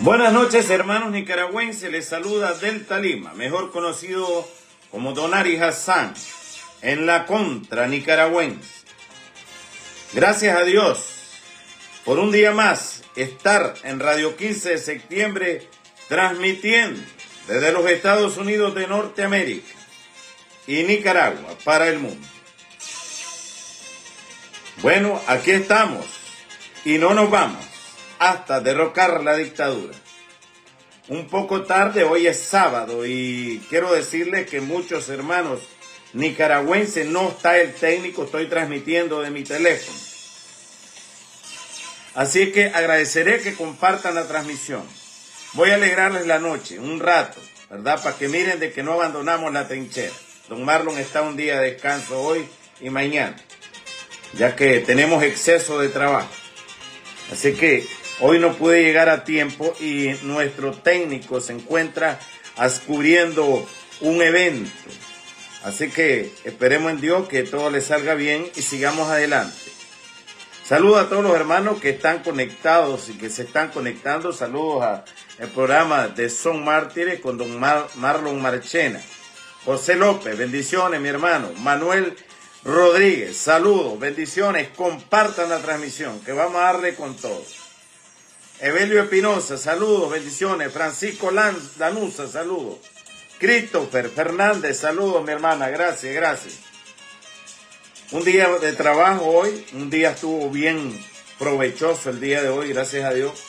Buenas noches, hermanos nicaragüenses, les saluda Delta Lima, mejor conocido como Donari Hassan, en la contra nicaragüense. Gracias a Dios por un día más estar en Radio 15 de septiembre transmitiendo desde los Estados Unidos de Norteamérica y Nicaragua para el mundo. Bueno, aquí estamos y no nos vamos hasta derrocar la dictadura. Un poco tarde, hoy es sábado, y quiero decirles que muchos hermanos nicaragüenses, no está el técnico, estoy transmitiendo de mi teléfono. Así que agradeceré que compartan la transmisión. Voy a alegrarles la noche, un rato, ¿verdad? Para que miren de que no abandonamos la trinchera. Don Marlon está un día de descanso hoy y mañana, ya que tenemos exceso de trabajo. Así que hoy no pude llegar a tiempo y nuestro técnico se encuentra cubriendo un evento. Así que esperemos en Dios que todo le salga bien y sigamos adelante. Saludos a todos los hermanos que están conectados y que se están conectando. Saludos al programa de Son Mártires con don Marlon Marchena. José López, bendiciones mi hermano. Manuel Rodríguez, saludos, bendiciones, compartan la transmisión, que vamos a darle con todo. Evelio Espinosa, saludos, bendiciones. Francisco Lanusa, saludos. Christopher Fernández, saludos mi hermana, gracias, gracias. Un día de trabajo hoy, un día estuvo bien provechoso el día de hoy, gracias a Dios.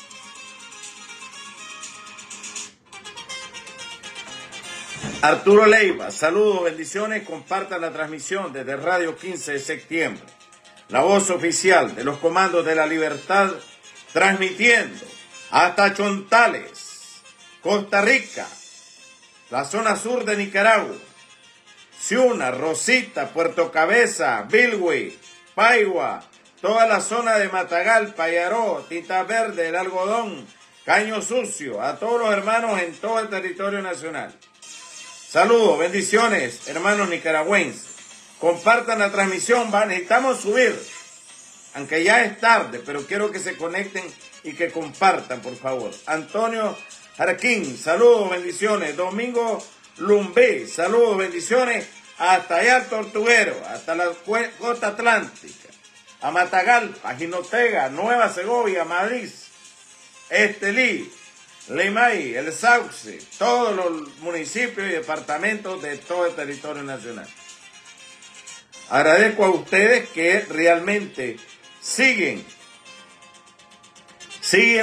Arturo Leiva, saludos, bendiciones, compartan la transmisión desde Radio 15 de septiembre. La voz oficial de los Comandos de la Libertad, transmitiendo hasta Chontales, Costa Rica, la zona sur de Nicaragua, Ciuna, Rosita, Puerto Cabeza, Bilwi, Paigua, toda la zona de Matagal, Payaró, Tita Verde, El Algodón, Caño Sucio, a todos los hermanos en todo el territorio nacional. Saludos, bendiciones, hermanos nicaragüenses. Compartan la transmisión, necesitamos subir, aunque ya es tarde, pero quiero que se conecten y que compartan, por favor. Antonio Jarquín, saludos, bendiciones. Domingo Lumbé, saludos, bendiciones. Hasta allá, Tortuguero, hasta la costa atlántica, a Matagalpa, Jinotega, Nueva Segovia, Madrid, Estelí, Limay, El Sauce, todos los municipios y departamentos de todo el territorio nacional. Agradezco a ustedes que realmente siguen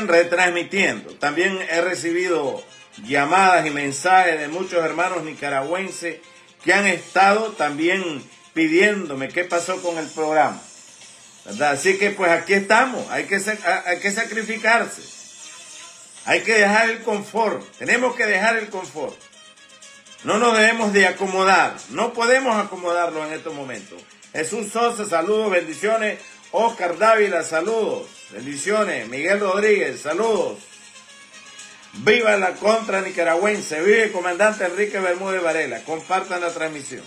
retransmitiendo. También he recibido llamadas y mensajes de muchos hermanos nicaragüenses que han estado también pidiéndome qué pasó con el programa, ¿verdad? Así que pues aquí estamos, hay que sacrificarse. Hay que dejar el confort, tenemos que dejar el confort. No nos debemos de acomodar, no podemos acomodarlo en estos momentos. Jesús Sosa, saludos, bendiciones. Oscar Dávila, saludos, bendiciones. Miguel Rodríguez, saludos. Viva la contra nicaragüense, vive el comandante Enrique Bermúdez Varela. Compartan la transmisión.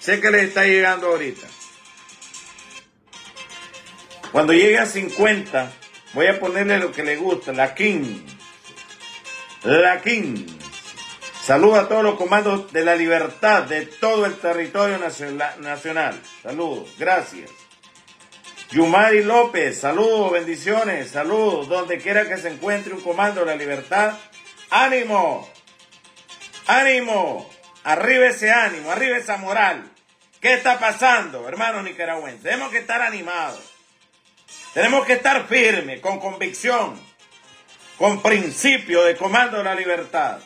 Sé que les está llegando ahorita. Cuando llegue a 50, voy a ponerle lo que le gusta, la King. La King. Saludos a todos los Comandos de la Libertad de todo el territorio nacional. Saludos, gracias. Yumari López, saludos, bendiciones, saludos. Donde quiera que se encuentre un Comando de la Libertad, ánimo, ánimo. Arriba ese ánimo, arriba esa moral. ¿Qué está pasando, hermanos nicaragüenses? Tenemos que estar animados. Tenemos que estar firmes, con convicción, con principio de Comando de la Libertad,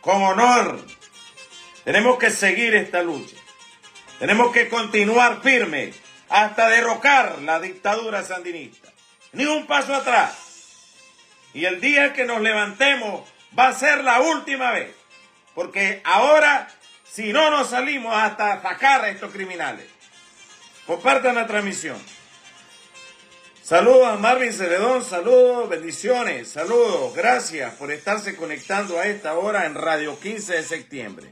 con honor. Tenemos que seguir esta lucha. Tenemos que continuar firmes hasta derrocar la dictadura sandinista. Ni un paso atrás. Y el día que nos levantemos va a ser la última vez. Porque ahora, si no nos salimos hasta atacar a estos criminales. Compartan la transmisión. Saludos a Marvin Celedón, saludos, bendiciones, saludos, gracias por estarse conectando a esta hora en Radio 15 de septiembre.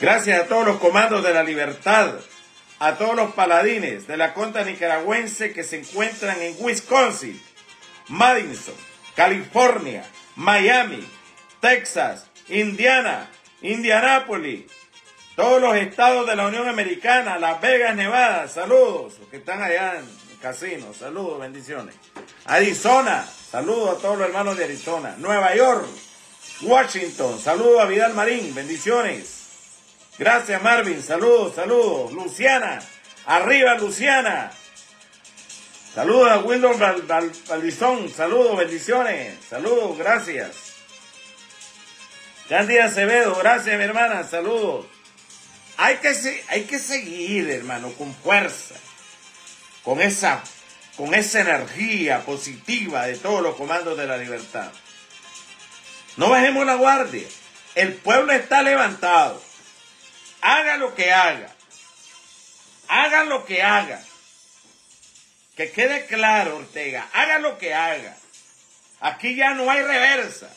Gracias a todos los Comandos de la Libertad, a todos los paladines de la contra nicaragüense que se encuentran en Wisconsin, Madison, California, Miami, Texas, Indiana, Indianápolis, todos los estados de la Unión Americana, Las Vegas, Nevada, saludos, los que están allá en casinos, saludos, bendiciones. Arizona, saludos a todos los hermanos de Arizona. Nueva York, Washington, saludos a Vidal Marín, bendiciones. Gracias Marvin, saludos, saludos. Luciana, arriba Luciana. Saludos a Windows Valdizón, saludos, bendiciones, saludos, gracias. Candy Acevedo, gracias mi hermana, saludos. Hay que seguir, hermano, con fuerza, con esa energía positiva de todos los comandos de la libertad. No bajemos la guardia, el pueblo está levantado. Haga lo que haga, hagan lo que haga. Que quede claro, Ortega, haga lo que haga. Aquí ya no hay reversa.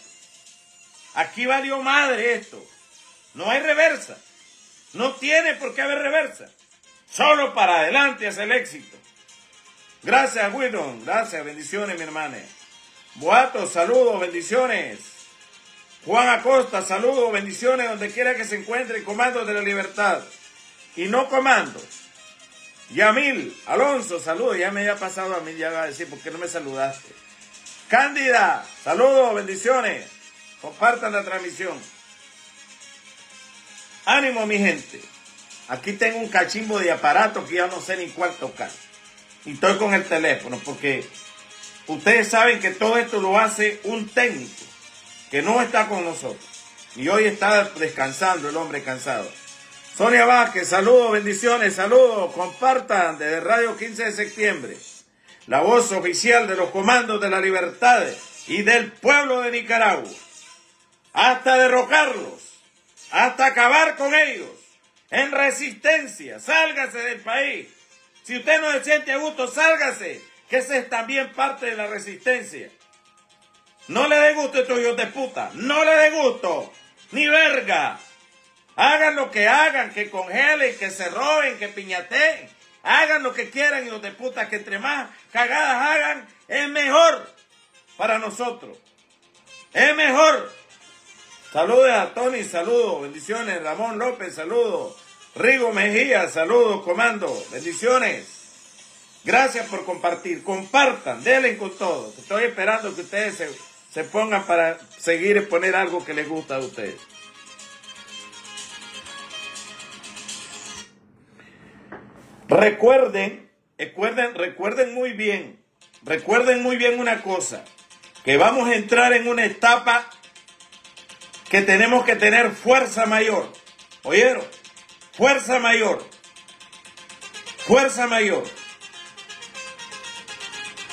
Aquí valió madre esto. No hay reversa. No tiene por qué haber reversa. Solo para adelante es el éxito. Gracias, Wilson. Gracias, bendiciones, mi hermana. Boato, saludos, bendiciones. Juan Acosta, saludos, bendiciones, donde quiera que se encuentre el Comando de la Libertad. Y no comando. Yamil Alonso, saludos, ya me había pasado a mí, ya iba a decir, ¿por qué no me saludaste? Cándida, saludos, bendiciones, compartan la transmisión. Ánimo mi gente, aquí tengo un cachimbo de aparato que ya no sé ni cuál tocar, y estoy con el teléfono, porque ustedes saben que todo esto lo hace un técnico, que no está con nosotros, y hoy está descansando el hombre cansado. Sonia Vázquez, saludos, bendiciones, saludos, compartan desde Radio 15 de septiembre, la voz oficial de los comandos de la libertad y del pueblo de Nicaragua, hasta derrocarlos, hasta acabar con ellos, en resistencia, sálgase del país, si usted no se siente a gusto, sálgase, que esa es también parte de la resistencia, no le dé gusto a estos hijos de puta, no le dé gusto, ni verga. Hagan lo que hagan, que congelen, que se roben, que piñateen. Hagan lo que quieran, hijos de puta, que entre más cagadas hagan, es mejor para nosotros. Es mejor. Saludos a Tony, saludos, bendiciones. Ramón López, saludos. Rigo Mejía, saludos, comando, bendiciones. Gracias por compartir. Compartan, denle con todo. Estoy esperando que ustedes se pongan para seguir y poner algo que les gusta a ustedes. Recuerden muy bien una cosa, que vamos a entrar en una etapa que tenemos que tener fuerza mayor, ¿oyeron? Fuerza mayor, fuerza mayor.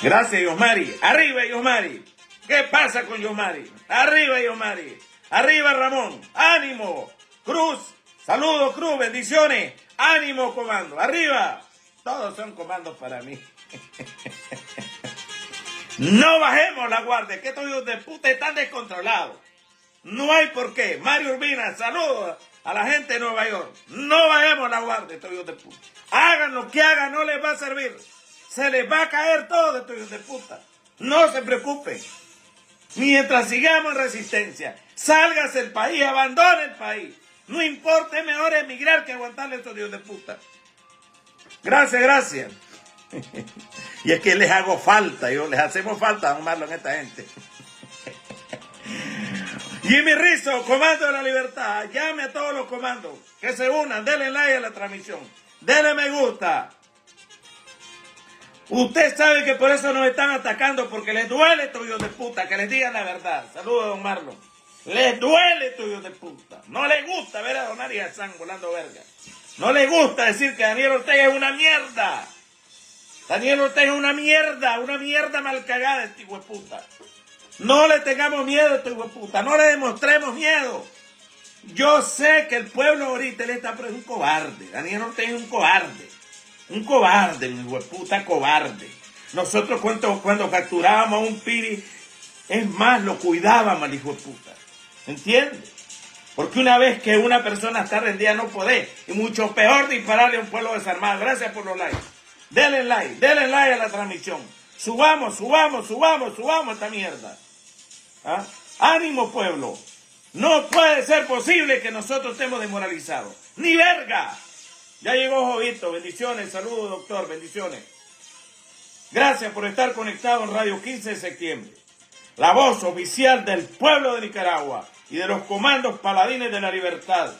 Gracias Yosmari, arriba Yosmari, ¿qué pasa con Yosmari? Arriba Yosmari, arriba Ramón, ánimo, Cruz, saludos Cruz, bendiciones. ¡Ánimo, comando! ¡Arriba! Todos son comandos para mí. No bajemos la guardia, que estos hijos de puta están descontrolados. No hay por qué. Mario Urbina, saludos a la gente de Nueva York. No bajemos la guardia, estos hijos de puta. Hagan lo que hagan, no les va a servir. Se les va a caer todo de estos hijos de puta. No se preocupen. Mientras sigamos en resistencia, sálgase el país, abandone el país. No importa, es mejor emigrar que aguantarle a estos hijos de puta. Gracias, gracias. Y es que les hago falta, les hacemos falta a Marlon a esta gente. Jimmy Rizzo, Comando de la Libertad, llame a todos los comandos, que se unan, denle like a la transmisión, denle me gusta. Usted sabe que por eso nos están atacando, porque les duele a estos hijos de puta, que les digan la verdad. Saludos a don Marlon. Les duele, tuyos de puta. No les gusta ver a Donari Hassan volando verga. No les gusta decir que Daniel Ortega es una mierda. Daniel Ortega es una mierda mal cagada, este hijo de puta. No le tengamos miedo a este hijo de puta, no le demostremos miedo. Yo sé que el pueblo ahorita le está, pero es un cobarde. Daniel Ortega es un cobarde. Un cobarde, mi hijo de puta, cobarde. Nosotros cuando capturábamos a un piri, es más, lo cuidábamos al hijo de puta. ¿Entiendes? Porque una vez que una persona está rendida no podés, y mucho peor dispararle a un pueblo desarmado. Gracias por los likes. Denle like a la transmisión. Subamos esta mierda. ¿Ah? Ánimo, pueblo. No puede ser posible que nosotros estemos desmoralizados. ¡Ni verga! Ya llegó Jovito. Bendiciones. Saludos, doctor. Bendiciones. Gracias por estar conectado en Radio 15 de septiembre. La voz oficial del pueblo de Nicaragua y de los comandos paladines de la libertad.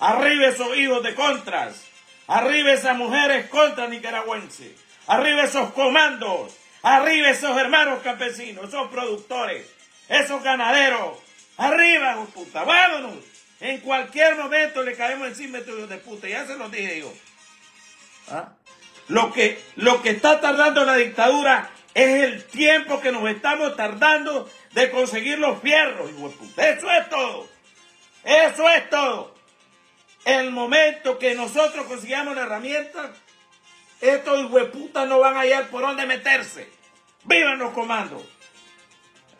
Arriba esos hijos de contras. Arriba esas mujeres contras nicaragüenses. Arriba esos comandos. Arriba esos hermanos campesinos, esos productores, esos ganaderos. Arriba, hijos de puta. Vámonos. En cualquier momento le caemos encima de hijos de puta. Ya se los dije yo. ¿Ah? Lo que está tardando la dictadura es el tiempo que nos estamos tardando de conseguir los fierros, hijos de puta. Eso es todo. Eso es todo. El momento que nosotros consigamos la herramienta, estos hijueputas no van a hallar por dónde meterse. ¡Vivan los comandos!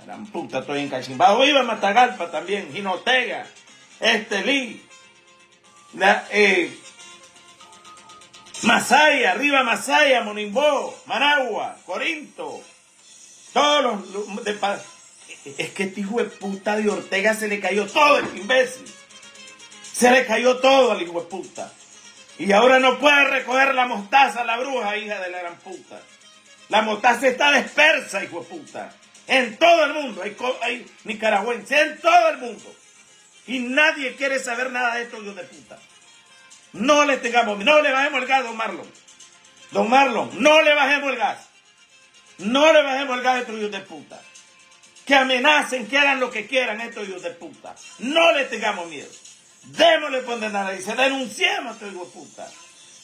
Gran puta, estoy encachimbado. ¡Viva Matagalpa también! Jinotega, Estelí, Masaya, arriba Masaya, Monimbó, Managua, Corinto. Todos los... Es que este hijueputa de Ortega se le cayó todo, el imbécil. Se le cayó todo al hijueputa. Y ahora no puede recoger la mostaza, la bruja, hija de la gran puta. La mostaza está dispersa, hijo de puta. En todo el mundo. Hay nicaragüenses en todo el mundo. Y nadie quiere saber nada de esto, hijo de puta. No le tengamos, no le bajemos el gas, don Marlon. Don Marlon, no le bajemos el gas. No le bajemos el gas a estos hijos de puta. Que amenacen, que hagan lo que quieran estos hijos de puta. No le tengamos miedo. Démosle condenar y se denunciemos a estos hijueputas.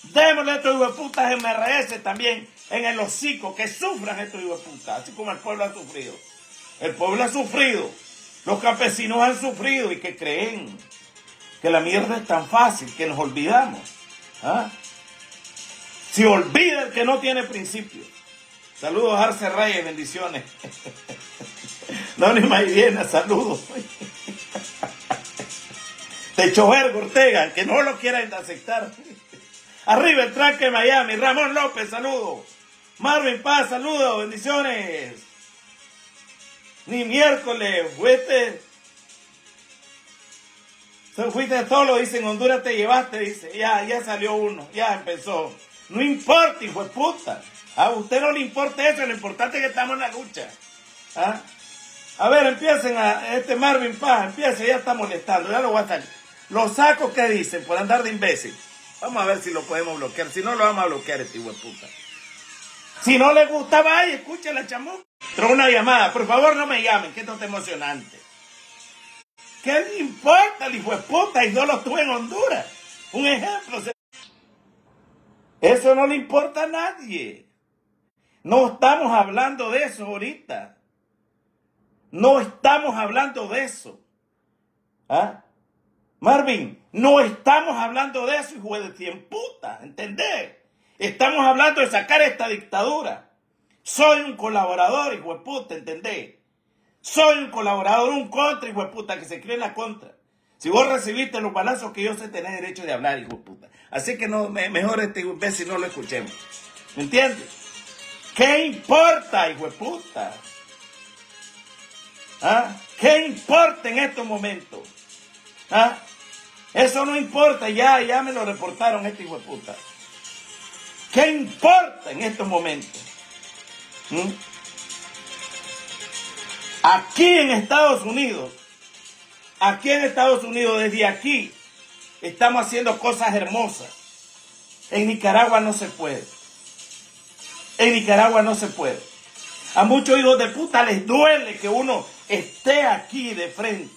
Démosle a estos hijueputas MRS también en el hocico, que sufran estos hijueputas, así como el pueblo ha sufrido. El pueblo ha sufrido, los campesinos han sufrido y que creen que la mierda es tan fácil, que nos olvidamos. ¿Ah? Se olvida el que no tiene principio. Saludos, Arce Reyes, bendiciones. Doni Maidena, saludos. De Chover Ortega, que no lo quieran aceptar. Arriba el tranque de Miami. Ramón López, saludos. Marvin Paz, saludos, bendiciones. Ni miércoles, fuiste solo, dicen, Honduras te llevaste, dice. Ya salió uno, ya empezó. No importa, hijo de puta. A usted no le importa eso, lo importante es que estamos en la lucha. ¿Ah? A ver, empiecen a este Marvin Paz, empiece, ya está molestando, ya lo voy a salir. Los sacos que dicen por andar de imbécil. Vamos a ver si lo podemos bloquear. Si no, lo vamos a bloquear, este hueputa. Si no le gusta, vaya, escucha la chamuca. Trae una llamada. Por favor, no me llamen, que esto está emocionante. ¿Qué le importa al hijueputa? Y no lo tuve en Honduras. Un ejemplo. Eso no le importa a nadie. No estamos hablando de eso ahorita. No estamos hablando de eso. ¿Ah? Marvin, no estamos hablando de eso, hijo de cien putas, ¿entendés? Estamos hablando de sacar esta dictadura. Soy un colaborador, hijo de puta, ¿entendés? Soy un colaborador, un contra, hijo de puta, que se cree en la contra. Si vos recibiste los balazos que yo sé, tenés derecho de hablar, hijo de puta. Así que no, mejor este imbécil no lo escuchemos. ¿Me entiendes? ¿Qué importa, hijo de puta? ¿Ah? ¿Qué importa en estos momentos? ¿Ah? Eso no importa, ya me lo reportaron este hijo de puta. ¿Qué importa en estos momentos? ¿Mm? Aquí en Estados Unidos, desde aquí, estamos haciendo cosas hermosas. En Nicaragua no se puede. En Nicaragua no se puede. A muchos hijos de puta les duele que uno esté aquí de frente.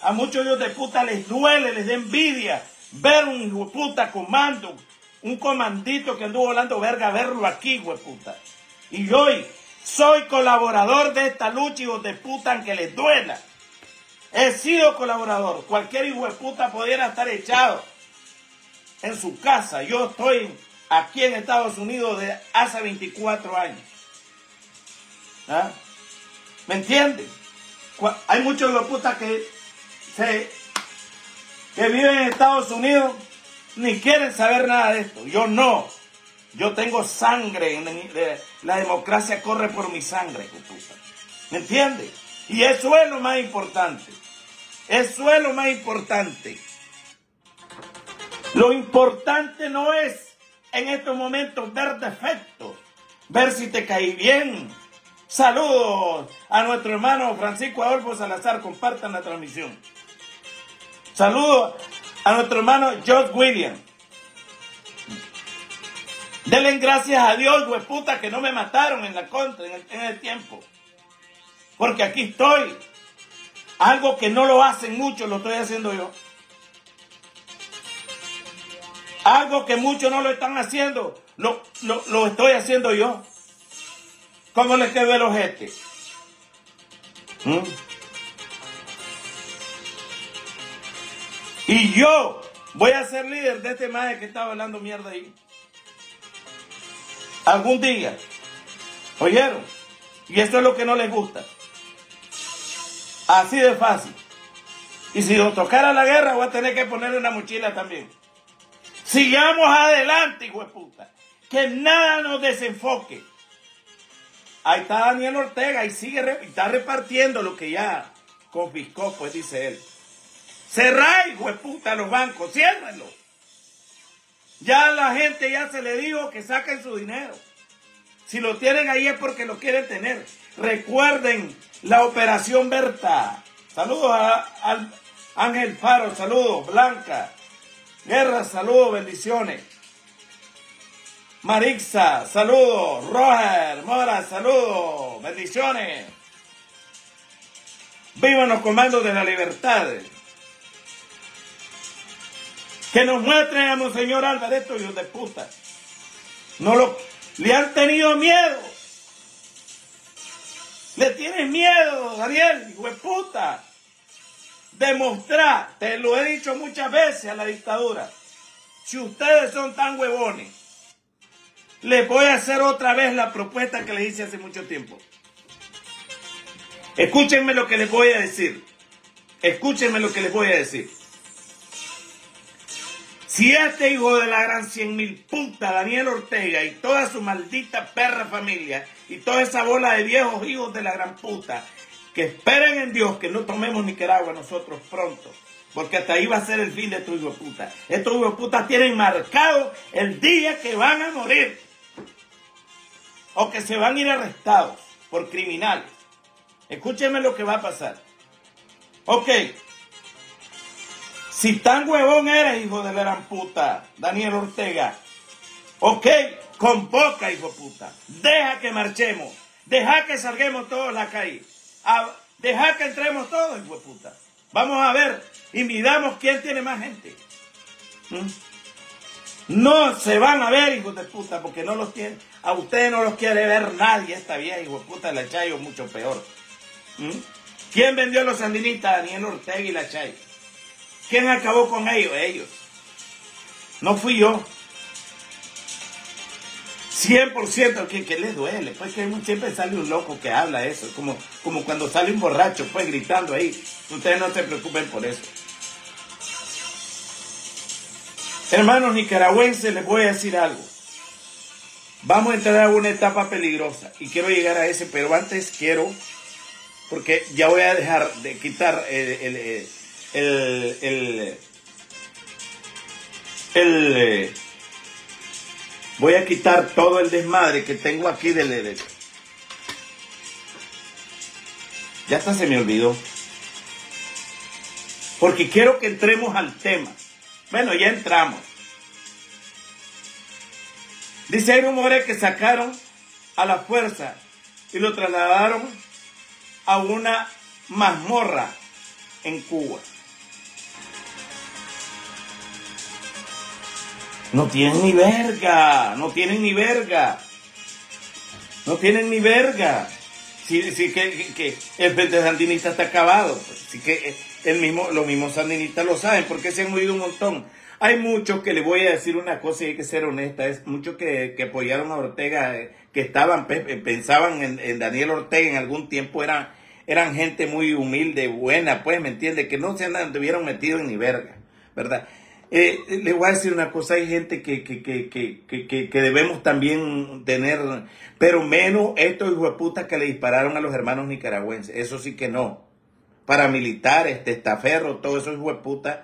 A muchos hijos de puta les duele, les da envidia ver un hijo de puta comando, un comandito que anduvo volando verga, verlo aquí, hijo de puta. Y hoy soy colaborador de esta lucha, hijos de puta, aunque les duela. He sido colaborador. Cualquier hijo de puta pudiera estar echado en su casa. Yo estoy aquí en Estados Unidos desde hace 24 años. ¿Ah? ¿Me entienden? Hay muchos hijos de puta que viven en Estados Unidos ni quieren saber nada de esto. Yo no. Yo tengo sangre. La democracia corre por mi sangre. ¿Me entiendes? Y eso es lo más importante. Eso es lo más importante. Lo importante no es en estos momentos ver defectos, ver si te caí bien. Saludos a nuestro hermano Francisco Adolfo Salazar, compartan la transmisión. Saludos a nuestro hermano George William. Denle gracias a Dios, hueputa, que no me mataron en la contra, en el tiempo. Porque aquí estoy. Algo que no lo hacen muchos, lo estoy haciendo yo. Algo que muchos no lo están haciendo, lo estoy haciendo yo. ¿Cómo les quedó el ojete? Y yo voy a ser líder de este maje que estaba hablando mierda ahí. Algún día. ¿Oyeron? Y esto es lo que no les gusta. Así de fácil. Y si nos tocara la guerra, voy a tener que ponerle una mochila también. Sigamos adelante, hijo de puta. Que nada nos desenfoque. Ahí está Daniel Ortega y está repartiendo lo que ya confiscó, pues dice él. Cerrá, hijo de puta, los bancos, ciérrenlo. Ya a la gente ya se le dijo que saquen su dinero. Si lo tienen ahí es porque lo quieren tener. Recuerden la operación Berta. Saludos a Ángel Faro, saludos, Blanca Guerra, saludos, bendiciones. Marixa, saludos. Roger Mora, saludos, bendiciones. Vivan los comandos de la libertad. Que nos muestren a Monseñor Álvarez, estos hijos de puta. No lo, le han tenido miedo. Le tienes miedo, Daniel, hijo de puta. Demostrar, te lo he dicho muchas veces a la dictadura. Si ustedes son tan huevones, les voy a hacer otra vez la propuesta que les hice hace mucho tiempo. Escúchenme lo que les voy a decir. Escúchenme lo que les voy a decir. Si este hijo de la gran 100.000 puta Daniel Ortega y toda su maldita perra familia y toda esa bola de viejos hijos de la gran puta, que esperen en Dios que no tomemos Nicaragua nosotros pronto, porque hasta ahí va a ser el fin de estos hijos de puta. Estos hijos de puta tienen marcado el día que van a morir o que se van a ir arrestados por criminales. Escúchenme lo que va a pasar. Ok. Si tan huevón eres, hijo de la gran puta, Daniel Ortega, ok, convoca, hijo puta, deja que marchemos, deja que salgamos todos a la calle, deja que entremos todos, hijo puta. Vamos a ver y miramos quién tiene más gente. No se van a ver, hijos de puta, porque no los tienen, a ustedes no los quiere ver nadie esta vieja, hijo de puta, la Chayo mucho peor. ¿Quién vendió a los sandinistas? Daniel Ortega y la Chayo. ¿Quién acabó con ellos? Ellos. No fui yo. 100% que les duele. Pues que siempre sale un loco que habla eso. Como cuando sale un borracho pues gritando ahí. Ustedes no se preocupen por eso. Hermanos nicaragüenses, les voy a decir algo. Vamos a entrar a una etapa peligrosa. Y quiero llegar a ese, pero antes quiero... Porque ya voy a dejar de quitar voy a quitar todo el desmadre que tengo aquí del ya hasta se me olvidó, porque quiero que entremos al tema. Bueno, ya entramos. Dice, hay rumores que sacaron a la fuerza y lo trasladaron a una mazmorra en Cuba. No tienen ni verga, no tienen ni verga, no tienen ni verga. Sí, que el frente sandinista está acabado, sí, que los mismos sandinistas lo saben, porque se han movido un montón. Hay muchos que, le voy a decir una cosa y hay que ser honesta, es muchos que apoyaron a Ortega, que estaban, pensaban en Daniel Ortega en algún tiempo, eran gente muy humilde, buena, pues, ¿me entiendes? Que no se anduvieron metidos en ni verga, ¿verdad? Les voy a decir una cosa, hay gente que debemos también tener, pero menos estos hijueputas que le dispararon a los hermanos nicaragüenses. Eso sí que no. Paramilitares, testaferros, todos esos hijueputas.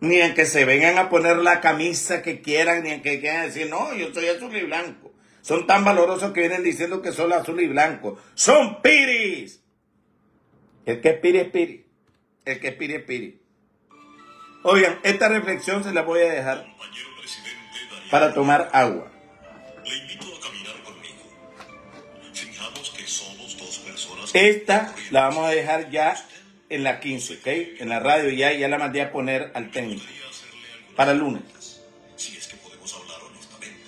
Ni en que se vengan a poner la camisa que quieran, ni en que quieran decir, no, yo soy azul y blanco. Son tan valorosos que vienen diciendo que son azul y blanco. ¡Son piris! El que es piri es piri. El que es piri es piri. Oigan, esta reflexión se la voy a dejar para tomar agua. Le invito a caminar conmigo. Fijamos que somos dos personas. Esta la vamos a dejar ya en la 15, ¿ok? En la radio ya la mandé a poner al técnico. Para el lunes. Si es que podemos hablar honestamente.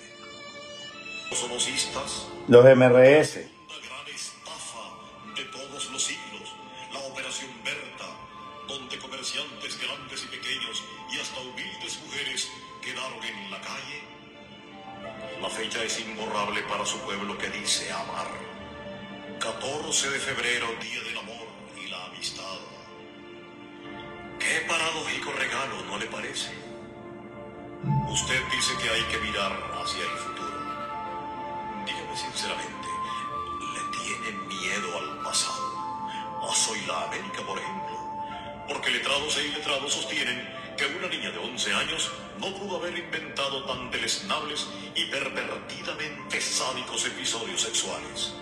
Los sonocistas. Los MRS. Una gran estafa de todos los siglos. La operación Berta, donde comerciantes grandes y pequeños y hasta humildes mujeres quedaron en la calle. La fecha es imborrable para su pueblo que dice amar. 14 de febrero, día del amor y la amistad. Qué paradójico regalo, ¿no le parece? Usted dice que hay que mirar hacia el futuro. Dígame sinceramente, ¿le tiene miedo al pasado? ¿O soy la América, por ejemplo? Porque letrados e iletrados sostienen que una niña de 11 años no pudo haber inventado tan deleznables y pervertidamente sádicos episodios sexuales.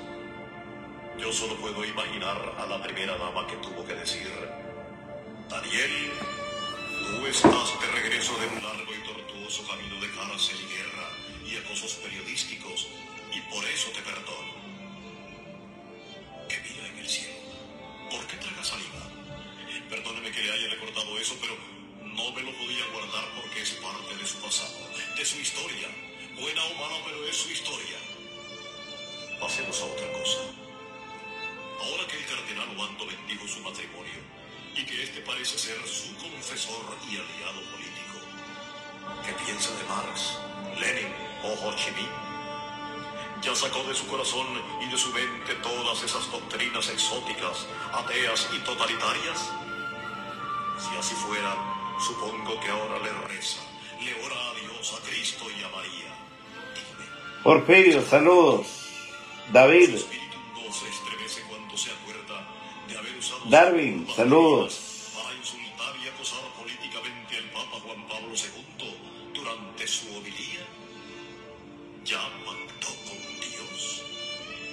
Yo solo puedo imaginar a la primera dama que tuvo que decir: Daniel, tú estás de regreso de un largo y tortuoso camino de cárcel y guerra y acosos periodísticos, y por eso te perdono. Que mira en el cielo. ¿Por qué traga saliva? Perdóneme que le haya recordado eso, pero no me lo podía guardar porque es parte de su pasado, de su historia. Buena o mala, pero es su historia. Pasemos a otra cosa. Ahora que el cardenal Wando bendijo su matrimonio y que este parece ser su confesor y aliado político, ¿qué piensa de Marx, Lenin o Ho Chi Minh? Ya sacó de su corazón y de su mente todas esas doctrinas exóticas, ateas y totalitarias. Si así fuera, supongo que ahora le reza, le ora a Dios, a Cristo y a María. Dime. Porfirio, saludos. David. Su espíritu no se estremece cuando se acuerda de haber usado Darwin, saludos. Para insultar y acosar políticamente al Papa Juan Pablo II durante su homilía. Ya pactó con Dios.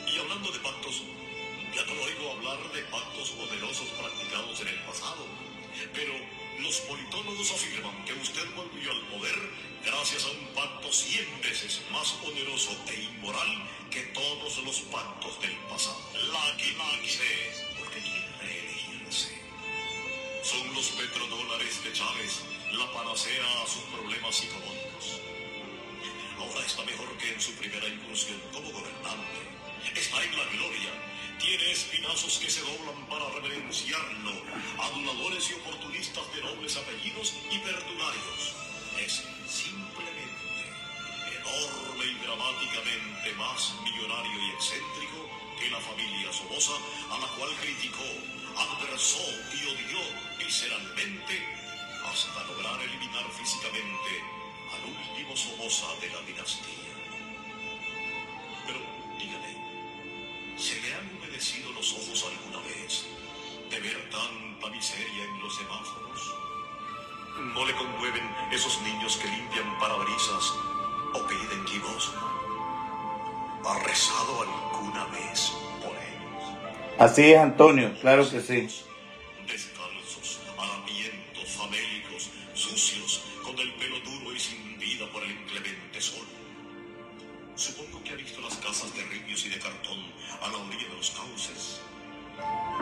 Y hablando de pactos, ya no oigo hablar de pactos poderosos practicados en el pasado, pero los politólogos afirman que usted volvió al poder gracias a un pacto 100 veces más poderoso e inmoral que todos los pactos del pasado. Laquimaxes, porque quiere reelegirse. Son los petrodólares de Chávez la panacea a sus problemas psicológicos. Ahora está mejor que en su primera incursión como gobernante. Está en la gloria. Tiene espinazos que se doblan para reverenciarlo. Aduladores y oportunistas de nobles apellidos y perdularios. Es simplemente, enorme y dramáticamente más millonario y excéntrico que la familia Somoza, a la cual criticó, adversó y odió visceralmente hasta lograr eliminar físicamente al último Somoza de la dinastía. Pero dígame, ¿se le han humedecido los ojos alguna vez de ver tanta miseria en los semáforos? ¿No le conmueven esos niños que limpian parabrisas o que piden limosna? ¿Ha rezado alguna vez por ellos? Así es, Antonio, claro que sí. Descalzos, harapientos, famélicos, sucios, con el pelo duro y sin vida por el inclemente sol. Supongo que ha visto las casas de riños y de cartón a la orilla de los cauces.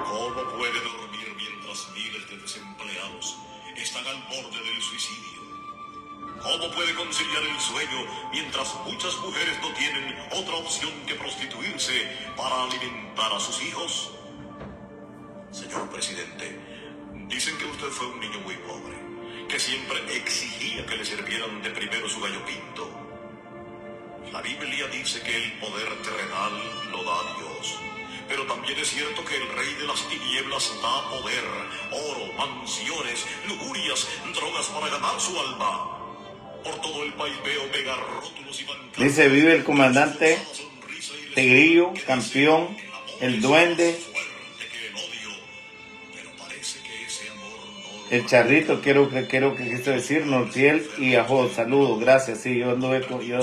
¿Cómo puede dormir mientras miles de desempleados están al borde del suicidio? ¿Cómo puede conciliar el sueño mientras muchas mujeres no tienen otra opción que prostituirse para alimentar a sus hijos? Señor presidente, dicen que usted fue un niño muy pobre, que siempre exigía que le sirvieran de primero su gallo pinto. La Biblia dice que el poder terrenal lo da Dios, Pero también es cierto que el rey de las tinieblas da poder, oro, mansiones, lujurias, drogas para ganar su alma. Por todo el país veo mega rótulos y bancadas. Dice, vive el comandante Tegrillo, campeón, el duende. El charrito, quiero que esto decir, Nortiel y Yahoo, saludos, gracias. Sí, yo